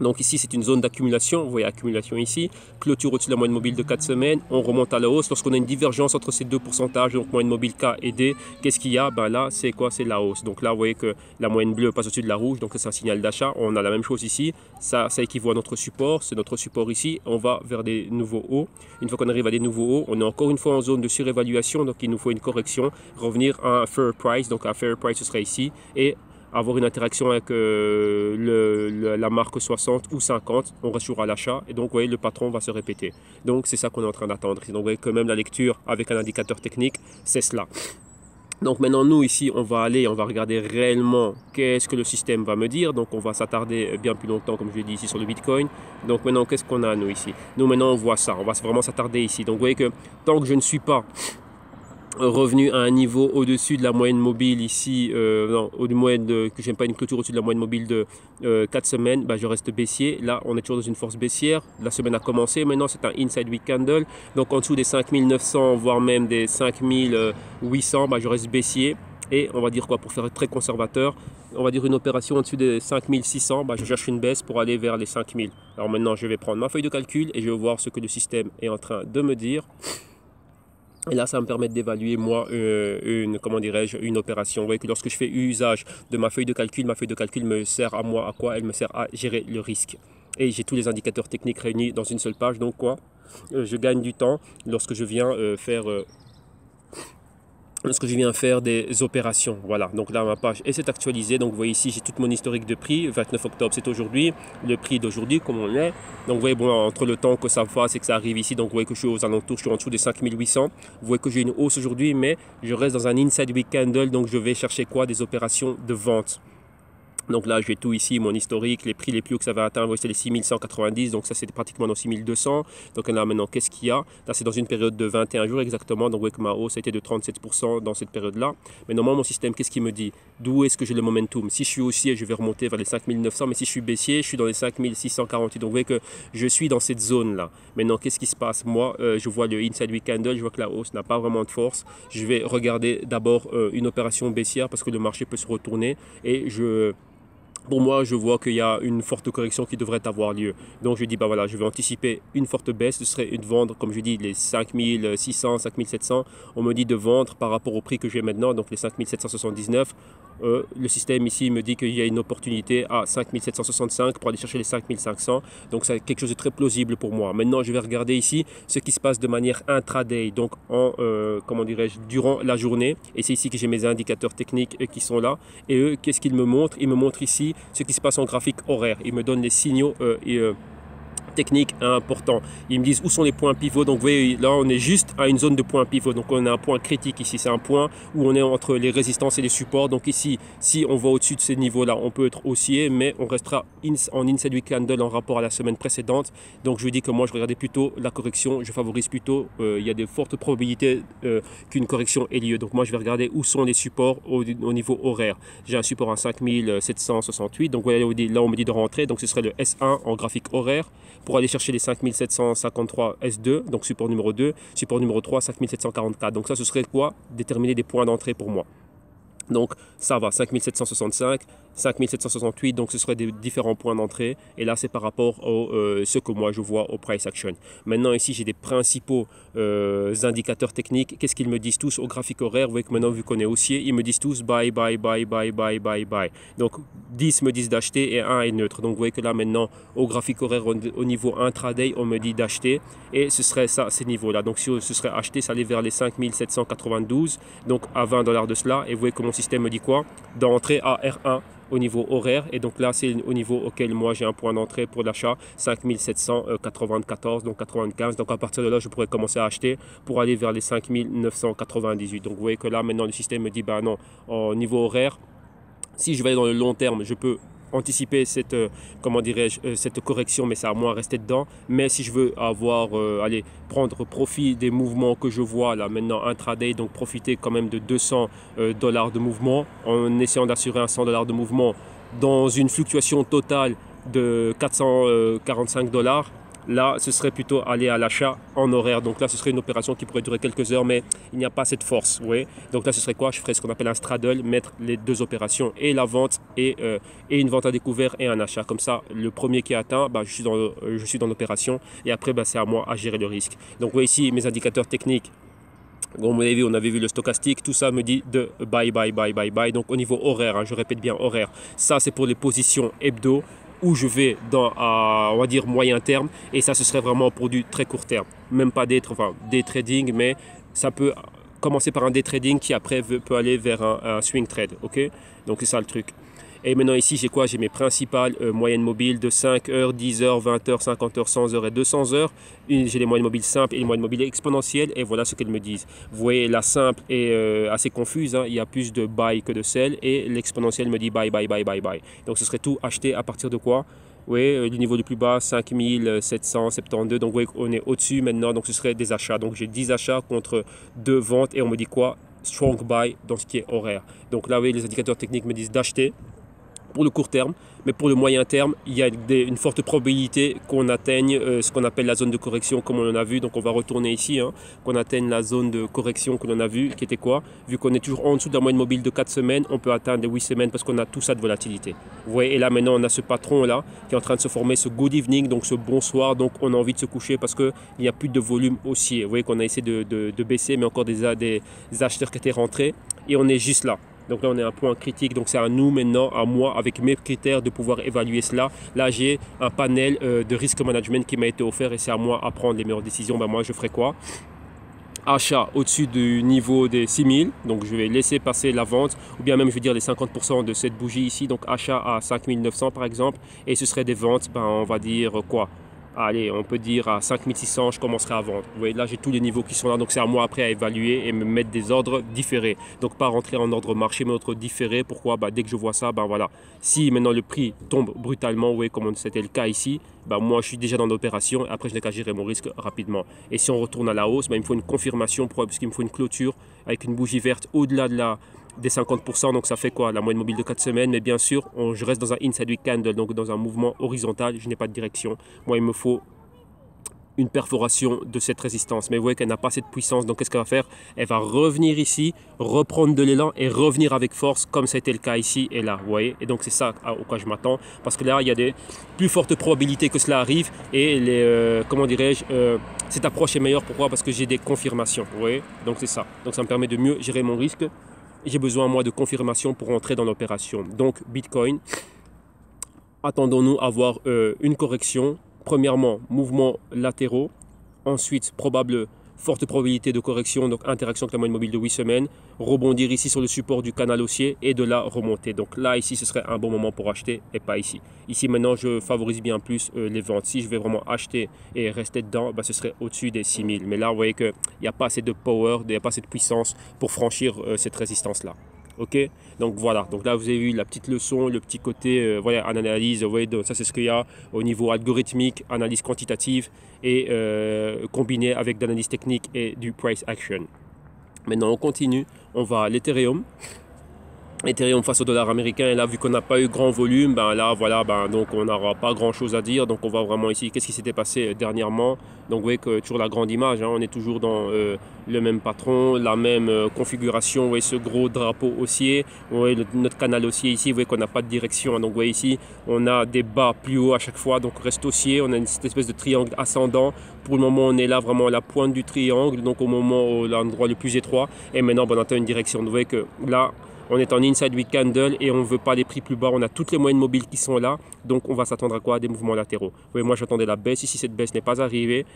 Donc ici, c'est une zone d'accumulation, vous voyez accumulation ici, clôture au-dessus de la moyenne mobile de quatre semaines, on remonte à la hausse. Lorsqu'on a une divergence entre ces deux pourcentages, donc moyenne mobile K et D, qu'est-ce qu'il y a? Ben là, c'est quoi? C'est la hausse. Donc là, vous voyez que la moyenne bleue passe au-dessus de la rouge, donc c'est un signal d'achat. On a la même chose ici, ça, ça équivaut à notre support, c'est notre support ici, on va vers des nouveaux hauts. Une fois qu'on arrive à des nouveaux hauts, on est encore une fois en zone de surévaluation, donc il nous faut une correction, revenir à un fair price, donc un fair price ce serait ici, et avoir une interaction avec euh, le, le, la marque soixante ou cinquante, on reste toujours à l'achat et donc vous voyez le patron va se répéter. Donc c'est ça qu'on est en train d'attendre. Donc vous voyez que même la lecture avec un indicateur technique, c'est cela. Donc maintenant nous ici on va aller, on va regarder réellement qu'est-ce que le système va me dire. Donc on va s'attarder bien plus longtemps comme je l'ai dit ici sur le Bitcoin. Donc maintenant qu'est-ce qu'on a nous ici? Nous maintenant on voit ça, on va vraiment s'attarder ici. Donc vous voyez que tant que je ne suis pas revenu à un niveau au-dessus de la moyenne mobile ici, euh, non, au moyenne de, que j'aime pas une clôture au-dessus de la moyenne mobile de euh, quatre semaines, bah, je reste baissier. Là, on est toujours dans une force baissière. La semaine a commencé. Maintenant, c'est un inside week candle. Donc, en dessous des cinq mille neuf cents, voire même des cinq mille huit cents, bah, je reste baissier. Et on va dire quoi, pour faire très conservateur, on va dire une opération au-dessus des cinq mille six cents, bah, je cherche une baisse pour aller vers les cinq mille. Alors maintenant, je vais prendre ma feuille de calcul et je vais voir ce que le système est en train de me dire. Et là, ça va me permettre d'évaluer, moi, euh, une, comment dirais-je, une opération. Vous voyez que lorsque je fais usage de ma feuille de calcul, ma feuille de calcul me sert à moi, à quoi? Elle me sert à gérer le risque. Et j'ai tous les indicateurs techniques réunis dans une seule page. Donc, quoi, euh, je gagne du temps lorsque je viens euh, faire... Euh ce que je viens faire des opérations. Voilà, donc là ma page et c'est actualisé. Donc vous voyez ici j'ai toute mon historique de prix. Vingt-neuf octobre c'est aujourd'hui, le prix d'aujourd'hui comme on est. Donc vous voyez, bon, entre le temps que ça fasse et que ça arrive ici, donc vous voyez que je suis aux alentours, je suis en dessous des cinq mille huit cents. Vous voyez que j'ai une hausse aujourd'hui, mais je reste dans un inside week candle. Donc je vais chercher quoi? Des opérations de vente. Donc là, j'ai tout ici, mon historique, les prix les plus hauts que ça va atteindre, c'est les six mille cent quatre-vingt-dix, donc ça c'était pratiquement dans six mille deux cents. Donc là maintenant, qu'est-ce qu'il y a? Là, c'est dans une période de vingt et un jours exactement, donc vous voyez que ma hausse a été de trente-sept pour cent dans cette période-là. Mais normalement, mon système, qu'est-ce qu'il me dit? D'où est-ce que j'ai le momentum? Si je suis haussier, je vais remonter vers les cinq mille neuf cents, mais si je suis baissier, je suis dans les cinq mille six cent quarante-huit. Donc vous voyez que je suis dans cette zone-là. Maintenant, qu'est-ce qui se passe? Moi, euh, je vois le inside week candle, je vois que la hausse n'a pas vraiment de force. Je vais regarder d'abord euh, une opération baissière parce que le marché peut se retourner et je... Pour moi, je vois qu'il y a une forte correction qui devrait avoir lieu. Donc, je dis, bah voilà, je vais anticiper une forte baisse. Ce serait de vendre, comme je dis, les cinq mille six cents, cinq mille sept cents. On me dit de vendre par rapport au prix que j'ai maintenant, donc les cinq mille sept cent soixante-dix-neuf. Euh, le système ici me dit qu'il y a une opportunité à cinq mille sept cent soixante-cinq pour aller chercher les cinq mille cinq cents. Donc, c'est quelque chose de très plausible pour moi. Maintenant, je vais regarder ici ce qui se passe de manière intraday, donc en, euh, comment dirais-je, durant la journée. Et c'est ici que j'ai mes indicateurs techniques qui sont là. Et eux, qu'est-ce qu'ils me montrent? Ils me montrent ici ce qui se passe en graphique horaire. Ils me donnent les signaux euh, et, euh, techniques importants. Ils me disent où sont les points pivots. Donc vous voyez, là on est juste à une zone de points pivots. Donc on a un point critique ici. C'est un point où on est entre les résistances et les supports. Donc ici, si on va au-dessus de ces niveaux-là, on peut être haussier, mais on restera in en inside week candle en rapport à la semaine précédente. Donc je dis que moi je regardais plutôt la correction. Je favorise plutôt, euh, il y a de fortes probabilités euh, qu'une correction ait lieu. Donc moi je vais regarder où sont les supports au, au niveau horaire. J'ai un support à cinq mille sept cent soixante-huit. Donc là on, dit, là on me dit de rentrer. Donc ce serait le S un en graphique horaire, pour aller chercher les cinq mille sept cent cinquante-trois S deux, donc support numéro deux, support numéro trois, cinq mille sept cent quarante-quatre. Donc ça, ce serait quoi? Déterminer des points d'entrée pour moi. Donc ça va, cinq mille sept cent soixante-cinq, cinq mille sept cent soixante-huit, donc ce serait des différents points d'entrée. Et là, c'est par rapport à euh, ce que moi je vois au price action. Maintenant, ici, j'ai des principaux euh, indicateurs techniques. Qu'est-ce qu'ils me disent tous au graphique horaire? Vous voyez que maintenant, vu qu'on est haussier, ils me disent tous buy, buy, buy, buy, buy, buy, buy. Donc dix me disent d'acheter et un est neutre. Donc vous voyez que là, maintenant, au graphique horaire, on, au niveau intraday, on me dit d'acheter. Et ce serait ça, ces niveaux-là. Donc si ce serait acheté, ça allait vers les cinq mille sept cent quatre-vingt-douze, donc à vingt dollars de cela. Et vous voyez que mon système me dit quoi? D'entrer à R un au niveau horaire, et donc là c'est au niveau auquel moi j'ai un point d'entrée pour l'achat, cinq mille sept cent quatre-vingt-quatorze, donc quatre-vingt-quinze. Donc à partir de là je pourrais commencer à acheter pour aller vers les cinq mille neuf cent quatre-vingt-dix-huit. Donc vous voyez que là maintenant le système me dit bah non, au niveau horaire, si je vais dans le long terme je peux anticiper cette, euh, comment dirais-je, euh, cette correction, mais ça à moi rester dedans. Mais si je veux avoir, euh, aller prendre profit des mouvements que je vois là maintenant intraday, donc profiter quand même de deux cents dollars de mouvement en essayant d'assurer un cent dollars de mouvement dans une fluctuation totale de quatre cent quarante-cinq dollars, là ce serait plutôt aller à l'achat en horaire. Donc là ce serait une opération qui pourrait durer quelques heures, mais il n'y a pas cette force, vous voyez. Donc là ce serait quoi? Je ferais ce qu'on appelle un straddle, mettre les deux opérations, et la vente et, euh, et une vente à découvert et un achat. Comme ça le premier qui est atteint, bah, je suis dans, euh, je suis dans l'opération, et après bah, c'est à moi à gérer le risque. Donc vous voyez ici mes indicateurs techniques. Comme vous l'avez vu, on avait vu le stochastique, tout ça me dit de buy, buy, buy, buy, buy. Donc au niveau horaire, hein, je répète bien horaire, ça c'est pour les positions hebdo où je vais dans, à, on va dire, moyen terme. Et ça, ce serait vraiment pour du très court terme. Même pas des, enfin, des trading, mais ça peut commencer par un day trading qui après peut aller vers un, un swing trade. Okay? Donc, c'est ça le truc. Et maintenant ici, j'ai quoi? J'ai mes principales euh, moyennes mobiles de cinq heures, dix heures, vingt heures, cinquante heures, cent heures et deux cents heures. J'ai les moyennes mobiles simples et les moyennes mobiles exponentielles. Et voilà ce qu'elles me disent. Vous voyez, la simple est euh, assez confuse. Hein. Il y a plus de buy que de sell. Et l'exponentielle me dit buy, buy, buy, buy, buy. Donc ce serait tout acheté à partir de quoi? Oui, du niveau du plus bas, cinq mille sept cent soixante-douze. Donc, oui, on est au-dessus maintenant. Donc, ce serait des achats. Donc, j'ai dix achats contre deux ventes. Et on me dit quoi? Strong buy dans ce qui est horaire. Donc, là, oui, les indicateurs techniques me disent d'acheter pour le court terme. Mais pour le moyen terme, il y a des, une forte probabilité qu'on atteigne euh, ce qu'on appelle la zone de correction, comme on en a vu. Donc on va retourner ici, hein, qu'on atteigne la zone de correction que l'on a vu, qui était quoi? Vu qu'on est toujours en dessous de la moyenne mobile de quatre semaines, on peut atteindre les huit semaines parce qu'on a tout ça de volatilité. Vous voyez, et là maintenant on a ce patron-là qui est en train de se former, ce good evening, donc ce bonsoir. Donc on a envie de se coucher parce qu'il n'y a plus de volume haussier. Vous voyez qu'on a essayé de, de, de baisser, mais encore des, des acheteurs qui étaient rentrés et on est juste là. Donc là, on est à un point critique. Donc c'est à nous maintenant, à moi, avec mes critères, de pouvoir évaluer cela. Là, j'ai un panel euh, de risk management qui m'a été offert et c'est à moi à prendre les meilleures décisions. Ben, moi, je ferai quoi? Achat au-dessus du niveau des six mille. Donc je vais laisser passer la vente ou bien même, je vais dire, les cinquante pour cent de cette bougie ici. Donc achat à cinq mille neuf cents par exemple. Et ce serait des ventes, ben, on va dire quoi? Allez, on peut dire à cinq mille six cents, je commencerai à vendre. Vous voyez, là, j'ai tous les niveaux qui sont là. Donc, c'est à moi après à évaluer et me mettre des ordres différés. Donc, pas rentrer en ordre marché, mais ordre différé. Pourquoi? Bah, dès que je vois ça, ben bah, voilà. Si maintenant le prix tombe brutalement, vous voyez, comme c'était le cas ici, bah, moi, je suis déjà dans l'opération. Après, je n'ai qu'à gérer mon risque rapidement. Et si on retourne à la hausse, bah, il me faut une confirmation pour, parce qu'il me faut une clôture avec une bougie verte au-delà de la... des cinquante pour cent, donc ça fait quoi? La moyenne mobile de quatre semaines, mais bien sûr, on, je reste dans un inside week candle, donc dans un mouvement horizontal, je n'ai pas de direction. Moi, il me faut une perforation de cette résistance, mais vous voyez qu'elle n'a pas cette puissance, donc qu'est-ce qu'elle va faire? Elle va revenir ici, reprendre de l'élan et revenir avec force, comme ça a été le cas ici et là, vous voyez? Et donc c'est ça au quoi je m'attends, parce que là, il y a des plus fortes probabilités que cela arrive, et les, euh, comment dirais-je, euh, cette approche est meilleure. Pourquoi? Parce que j'ai des confirmations, vous voyez? Donc c'est ça, donc ça me permet de mieux gérer mon risque. J'ai besoin, moi, de confirmation pour entrer dans l'opération. Donc, Bitcoin, attendons-nous à avoir euh, une correction. Premièrement, mouvements latéraux. Ensuite, probable, forte probabilité de correction, donc interaction avec la moyenne mobile de huit semaines. Rebondir ici sur le support du canal haussier et de là remonter. Donc là, ici, ce serait un bon moment pour acheter et pas ici. Ici, maintenant, je favorise bien plus euh, les ventes. Si je vais vraiment acheter et rester dedans, bah, ce serait au-dessus des six mille. Mais là, vous voyez qu'il n'y a pas assez de power, il n'y a pas assez de puissance pour franchir euh, cette résistance-là. Ok, donc voilà, donc là vous avez vu la petite leçon, le petit côté, euh, voilà, en analyse, vous voyez, donc ça c'est ce qu'il y a au niveau algorithmique, analyse quantitative et euh, combiné avec de l'analyse technique et du price action. Maintenant on continue, on va à l'Ethereum. Ethereum face au dollar américain, et là vu qu'on n'a pas eu grand volume, ben là voilà, ben donc on n'aura pas grand chose à dire. Donc on va vraiment ici, qu'est-ce qui s'était passé dernièrement? Donc vous voyez que toujours la grande image, hein, on est toujours dans euh, le même patron, la même euh, configuration, vous voyez ce gros drapeau haussier, vous voyez le, notre canal haussier ici, vous voyez qu'on n'a pas de direction, hein, donc vous voyez ici, on a des bas plus hauts à chaque fois, donc reste haussier, on a une, cette espèce de triangle ascendant. Pour le moment, on est là vraiment à la pointe du triangle, donc au moment, l'endroit le plus étroit, et maintenant ben, on atteint une direction. Vous voyez que là, on est en inside week candle et on ne veut pas les prix plus bas. On a toutes les moyennes mobiles qui sont là. Donc, on va s'attendre à quoi? Des mouvements latéraux. Vous voyez, moi, j'attendais la baisse. Ici, cette baisse n'est pas arrivée.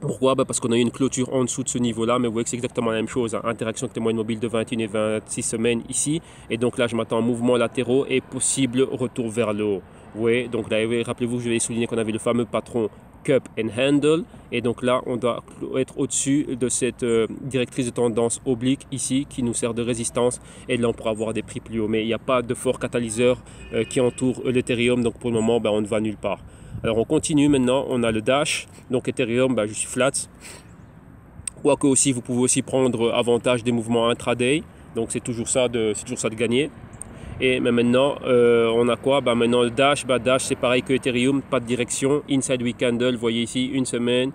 Pourquoi? Bah parce qu'on a eu une clôture en dessous de ce niveau-là, mais vous voyez que c'est exactement la même chose. Hein. Interaction avec les moyennes mobiles de vingt et une et vingt-six semaines ici. Et donc là, je m'attends à mouvements latéraux et possible retour vers le haut. Vous voyez, donc là, rappelez-vous, je vais souligner qu'on avait le fameux patron Cup and Handle. Et donc là, on doit être au-dessus de cette euh, directrice de tendance oblique ici qui nous sert de résistance. Et là, on pourra avoir des prix plus hauts. Mais il n'y a pas de fort catalyseur euh, qui entoure l'Ethereum. Donc pour le moment, ben, on ne va nulle part. Alors on continue maintenant, on a le Dash, donc Ethereum, bah, je suis flat. Quoique aussi, vous pouvez aussi prendre avantage des mouvements intraday, donc c'est toujours ça de, c'est toujours ça de gagner. Et mais maintenant, euh, on a quoi? Bah, maintenant le Dash, bah, Dash c'est pareil que Ethereum, pas de direction, inside week candle, vous voyez ici, une semaine,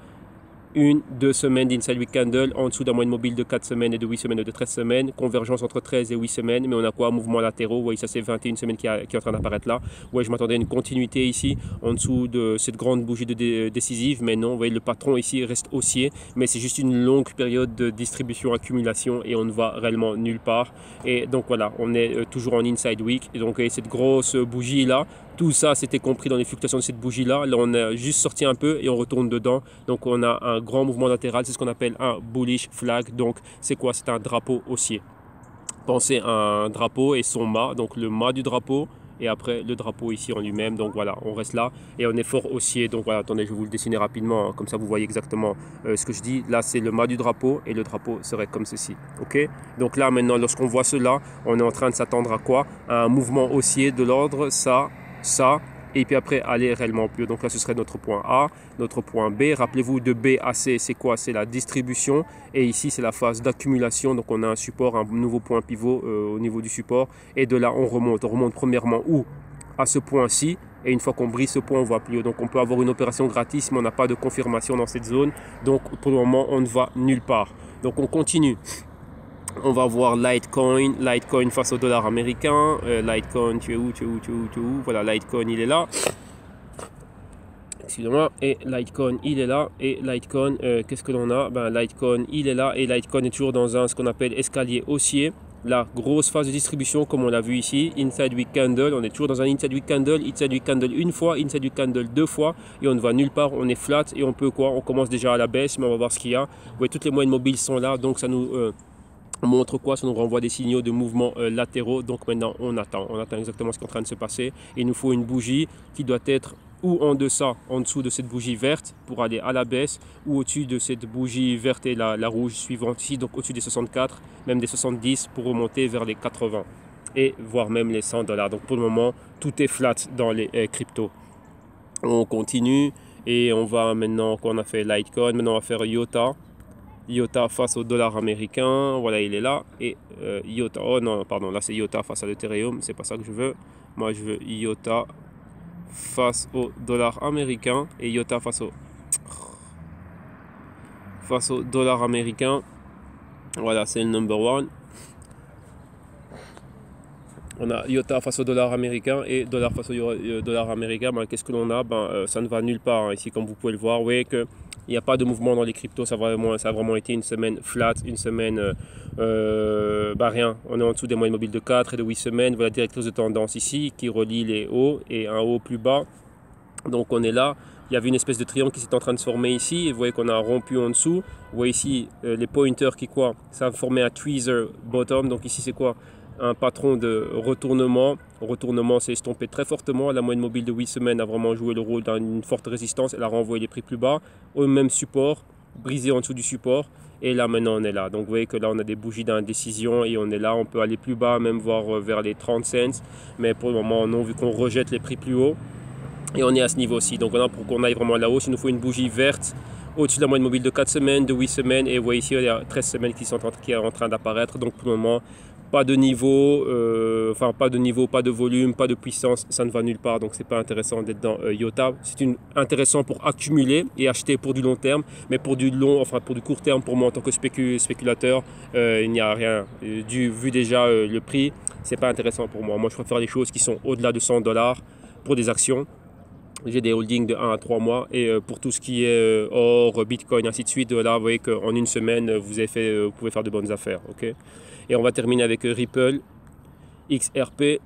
une, deux semaines d'inside week candle, en dessous d'un moyenne mobile de quatre semaines et de huit semaines et de treize semaines, convergence entre treize et huit semaines, mais on a quoi? Mouvement latéraux, vous voyez ça c'est vingt et une semaines qui, a, qui est en train d'apparaître là. Ouais, je m'attendais à une continuité ici, en dessous de cette grande bougie de dé, décisive, mais non, vous voyez le patron ici reste haussier, mais c'est juste une longue période de distribution, accumulation, et on ne va réellement nulle part. Et donc voilà, on est toujours en inside week, et donc et cette grosse bougie là, tout ça c'était compris dans les fluctuations de cette bougie là, là on a juste sorti un peu et on retourne dedans, donc on a un grand mouvement latéral, c'est ce qu'on appelle un bullish flag, donc c'est quoi? C'est un drapeau haussier. pensez à un drapeau et son mât, donc le mât du drapeau, et après le drapeau ici en lui-même. Donc voilà, on reste là et on est fort haussier. Donc voilà, attendez, je vais vous le dessiner rapidement, hein, comme ça vous voyez exactement euh, ce que je dis. Là, c'est le mât du drapeau et le drapeau serait comme ceci. Ok, donc là maintenant, lorsqu'on voit cela, on est en train de s'attendre à quoi? À un mouvement haussier de l'ordre, ça, ça, et puis après aller réellement plus haut. Donc là, ce serait notre point A, notre point B. Rappelez-vous, de B à C, c'est quoi? C'est la distribution, et ici c'est la phase d'accumulation. Donc on a un support, un nouveau point pivot euh, au niveau du support, et de là on remonte. On remonte premièrement où? À ce point-ci, et une fois qu'on brise ce point, on va plus haut. Donc on peut avoir une opération gratis, mais on n'a pas de confirmation dans cette zone, donc pour le moment on ne va nulle part. Donc on continue. On va voir Litecoin, Litecoin face au dollar américain. Euh, Litecoin, tu es où, tu es où, tu es où, tu es où? Voilà, Litecoin, il est là. Excusez-moi. Et Litecoin, il est là. Et Litecoin, euh, qu'est-ce que l'on a? Ben, Litecoin, il est là. Et Litecoin est toujours dans un, ce qu'on appelle escalier haussier. La grosse phase de distribution, comme on l'a vu ici, Inside Week Candle, on est toujours dans un Inside Week Candle, Inside Week Candle une fois, Inside Week Candle deux fois, et on ne va nulle part, on est flat, et on peut quoi? On commence déjà à la baisse, mais on va voir ce qu'il y a. Vous voyez, toutes les moyennes mobiles sont là, donc ça nous... Euh, montre quoi? Ça nous renvoie des signaux de mouvements euh, latéraux. Donc maintenant on attend, on attend exactement ce qui est en train de se passer. Il nous faut une bougie qui doit être ou en deçà, en dessous de cette bougie verte pour aller à la baisse, ou au-dessus de cette bougie verte et la, la rouge suivante ici, donc au-dessus des soixante-quatre, même des soixante-dix, pour remonter vers les quatre-vingts et voire même les cent dollars. Donc pour le moment tout est flat dans les euh, cryptos. On continue et on va maintenant, qu'on a fait Litecoin, maintenant on va faire Iota. Iota face au dollar américain, voilà, il est là. Et euh, Iota, oh non, pardon, là c'est Iota face à l'Ethereum, c'est pas ça que je veux. Moi je veux Iota face au dollar américain et Iota face au face au dollar américain. Voilà, c'est le number one. On a Iota face au dollar américain et dollar face au euh, dollar américain. Ben, qu'est-ce que l'on a? Ben, euh, ça ne va nulle part, hein. Ici, comme vous pouvez le voir, vous voyez que il n'y a pas de mouvement dans les cryptos. Ça a vraiment, ça a vraiment été une semaine flat, une semaine, euh, bah rien. On est en dessous des moyennes mobiles de quatre et de huit semaines. Voilà, directrice de tendance ici qui relie les hauts et un haut plus bas. Donc on est là. Il y avait une espèce de triangle qui s'est en train de se former ici. Et vous voyez qu'on a rompu en dessous. Vous voyez ici euh, les pointers qui quoi? Ça a formé un tweezer bottom. Donc ici c'est quoi? Un patron de retournement. Retournement s'est estompé très fortement. La moyenne mobile de huit semaines a vraiment joué le rôle d'une forte résistance. Elle a renvoyé les prix plus bas au même support, brisé en dessous du support. Et là, maintenant, on est là. Donc, vous voyez que là, on a des bougies d'indécision et on est là. On peut aller plus bas, même voir vers les trente cents. Mais pour le moment, non, vu qu'on rejette les prix plus haut. Et on est à ce niveau-ci. Donc, voilà, pour qu'on aille vraiment à la hausse, il nous faut une bougie verte au-dessus de la moyenne mobile de quatre semaines, de huit semaines. Et vous voyez ici, il y a treize semaines qui sont en train d'apparaître. Donc, pour le moment, pas de niveau, euh, enfin pas de niveau, pas de volume, pas de puissance, ça ne va nulle part. Donc c'est pas intéressant d'être dans euh, Iota. C'est une intéressant pour accumuler et acheter pour du long terme, mais pour du long, enfin pour du court terme, pour moi en tant que spécu, spéculateur, euh, il n'y a rien. Euh, du vu déjà euh, le prix, c'est pas intéressant pour moi. Moi je préfère les choses qui sont au-delà de cent dollars pour des actions. J'ai des holdings de un à trois mois et pour tout ce qui est or, bitcoin, ainsi de suite, là vous voyez qu'en une semaine vous, avez fait, vous pouvez faire de bonnes affaires. Okay, et on va terminer avec Ripple, X R P,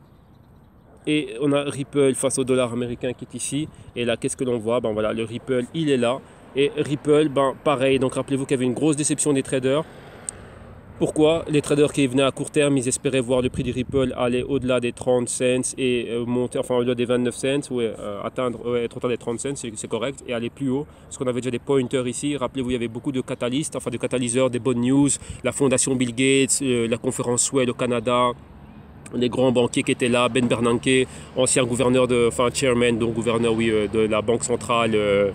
et on a Ripple face au dollar américain qui est ici. Et là qu'est-ce que l'on voit? Ben voilà, le Ripple il est là et Ripple ben pareil. Donc rappelez-vous qu'il y avait une grosse déception des traders. Pourquoi? Les traders qui venaient à court terme, ils espéraient voir le prix du Ripple aller au-delà des trente cents et euh, monter, enfin au-delà des vingt-neuf cents, ou ouais, euh, atteindre, ouais, être au-delà des trente cents, c'est correct, et aller plus haut. Parce qu'on avait déjà des pointers ici. Rappelez-vous, il y avait beaucoup de catalystes, enfin de catalyseurs, des bonnes news, la fondation Bill Gates, euh, la conférence Swell au Canada, les grands banquiers qui étaient là, Ben Bernanke, ancien gouverneur de, enfin chairman, donc gouverneur, oui, euh, de la banque centrale. Euh,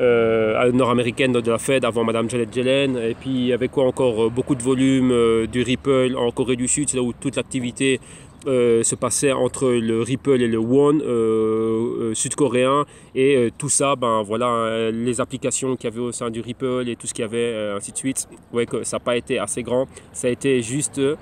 Euh, nord-américaine de la Fed avant Madame Janet Yellen. Et puis il y avait quoi encore? euh, beaucoup de volume euh, du Ripple en Corée du Sud, c'est là où toute l'activité euh, se passait entre le Ripple et le Won euh, euh, sud-coréen. Et euh, tout ça, ben voilà, euh, les applications qu'il y avait au sein du Ripple et tout ce qu'il y avait, euh, ainsi de suite. Vous voyez que ça n'a pas été assez grand, ça a été juste... Euh,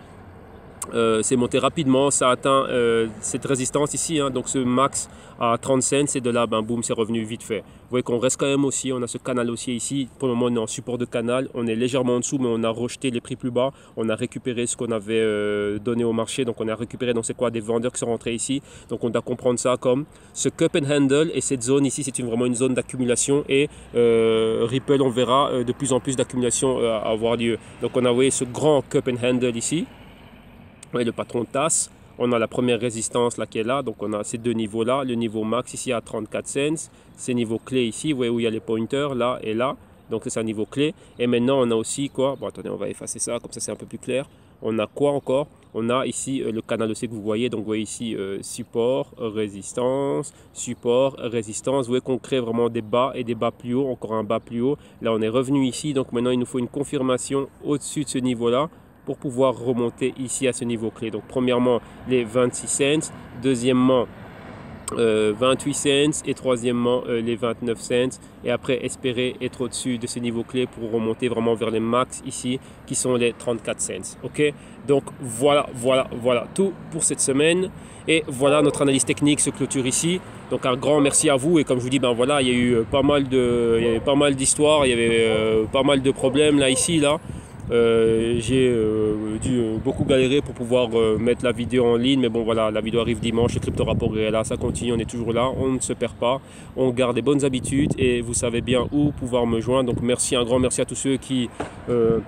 Euh, c'est monté rapidement, ça atteint euh, cette résistance ici, hein, donc ce max à trente cents, c'est de là, ben boum, c'est revenu vite fait. Vous voyez qu'on reste quand même haussier, on a ce canal haussier ici, pour le moment on est en support de canal, on est légèrement en dessous mais on a rejeté les prix plus bas, on a récupéré ce qu'on avait euh, donné au marché, donc on a récupéré, donc c'est quoi, des vendeurs qui sont rentrés ici, donc on doit comprendre ça comme ce cup and handle, et cette zone ici c'est une, vraiment une zone d'accumulation, et euh, Ripple on verra euh, de plus en plus d'accumulation euh, à avoir lieu. Donc on a, vous voyez, ce grand cup and handle ici. Ouais, le patron tasse. On a la première résistance là qui est là, donc on a ces deux niveaux là, le niveau max ici à trente-quatre cents, ces niveaux clés ici, vous voyez où il y a les pointers là et là, donc c'est un niveau clé. Et maintenant on a aussi quoi, bon attendez on va effacer ça, comme ça c'est un peu plus clair. On a quoi encore? On a ici euh, le canal aussi que vous voyez, donc vous voyez ici euh, support, résistance, support, résistance, vous voyez qu'on crée vraiment des bas et des bas plus hauts, encore un bas plus haut. Là on est revenu ici, donc maintenant il nous faut une confirmation au-dessus de ce niveau là, pour pouvoir remonter ici à ce niveau clé. Donc premièrement les vingt-six cents, deuxièmement euh, vingt-huit cents et troisièmement euh, les vingt-neuf cents, et après espérer être au-dessus de ce niveau clé pour remonter vraiment vers les max ici qui sont les trente-quatre cents. Ok, donc voilà, voilà, voilà tout pour cette semaine et voilà, notre analyse technique se clôture ici. Donc un grand merci à vous et comme je vous dis, ben voilà, il y a eu pas mal de, il y avait pas mal d'histoires, il y avait euh, pas mal de problèmes là ici là. Euh, j'ai euh, dû euh, beaucoup galérer pour pouvoir euh, mettre la vidéo en ligne, mais bon voilà, la vidéo arrive dimanche, le Crypto Rapport est là, ça continue, on est toujours là, on ne se perd pas, on garde des bonnes habitudes et vous savez bien où pouvoir me joindre. Donc merci, un grand merci à tous ceux qui euh,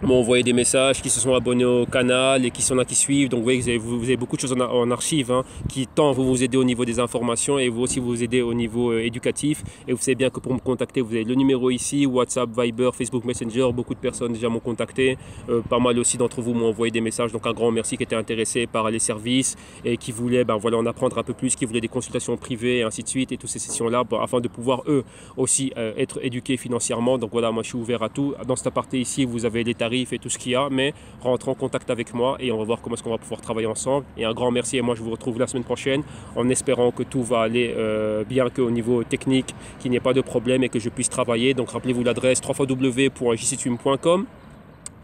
m'ont envoyé des messages, qui se sont abonnés au canal et qui sont là, qui suivent. Donc vous voyez, vous avez, vous avez beaucoup de choses en, en archive hein, qui tant vous vous aider au niveau des informations et vous aussi vous aider au niveau euh, éducatif. Et vous savez bien que pour me contacter, vous avez le numéro ici, WhatsApp, Viber, Facebook Messenger. Beaucoup de personnes déjà m'ont contacté. Euh, pas mal aussi d'entre vous m'ont envoyé des messages. Donc un grand merci qui était intéressé par les services et qui voulait ben, voilà, en apprendre un peu plus, qui voulait des consultations privées et ainsi de suite et toutes ces sessions-là ben, afin de pouvoir eux aussi euh, être éduqués financièrement. Donc voilà, moi je suis ouvert à tout. Dans cet aparté ici, vous avez les et tout ce qu'il y a, mais rentre en contact avec moi et on va voir comment est-ce qu'on va pouvoir travailler ensemble. Et un grand merci, et moi je vous retrouve la semaine prochaine en espérant que tout va aller euh, bien, qu'au niveau technique qu'il n'y ait pas de problème et que je puisse travailler. Donc rappelez-vous l'adresse w w w point j c t w i m point com.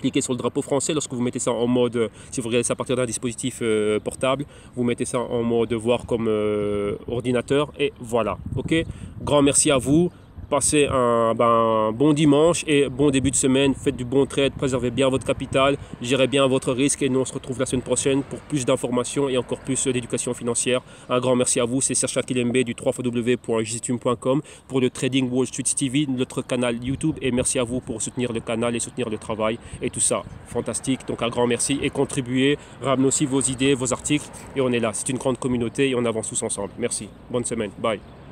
Cliquez sur le drapeau français lorsque vous mettez ça en mode, si vous regardez ça à partir d'un dispositif euh, portable, vous mettez ça en mode voir comme euh, ordinateur et voilà. Ok, grand merci à vous. Passez un, ben, un bon dimanche et bon début de semaine. Faites du bon trade, préservez bien votre capital, gérez bien votre risque et nous on se retrouve la semaine prochaine pour plus d'informations et encore plus d'éducation financière. Un grand merci à vous, c'est Serge Kakilembé du w w w point j c t w i m point com pour le Trading Wall Street T V, notre canal YouTube, et merci à vous pour soutenir le canal et soutenir le travail et tout ça. Fantastique, donc un grand merci et contribuez, ramenez aussi vos idées, vos articles et on est là. C'est une grande communauté et on avance tous ensemble. Merci, bonne semaine, bye.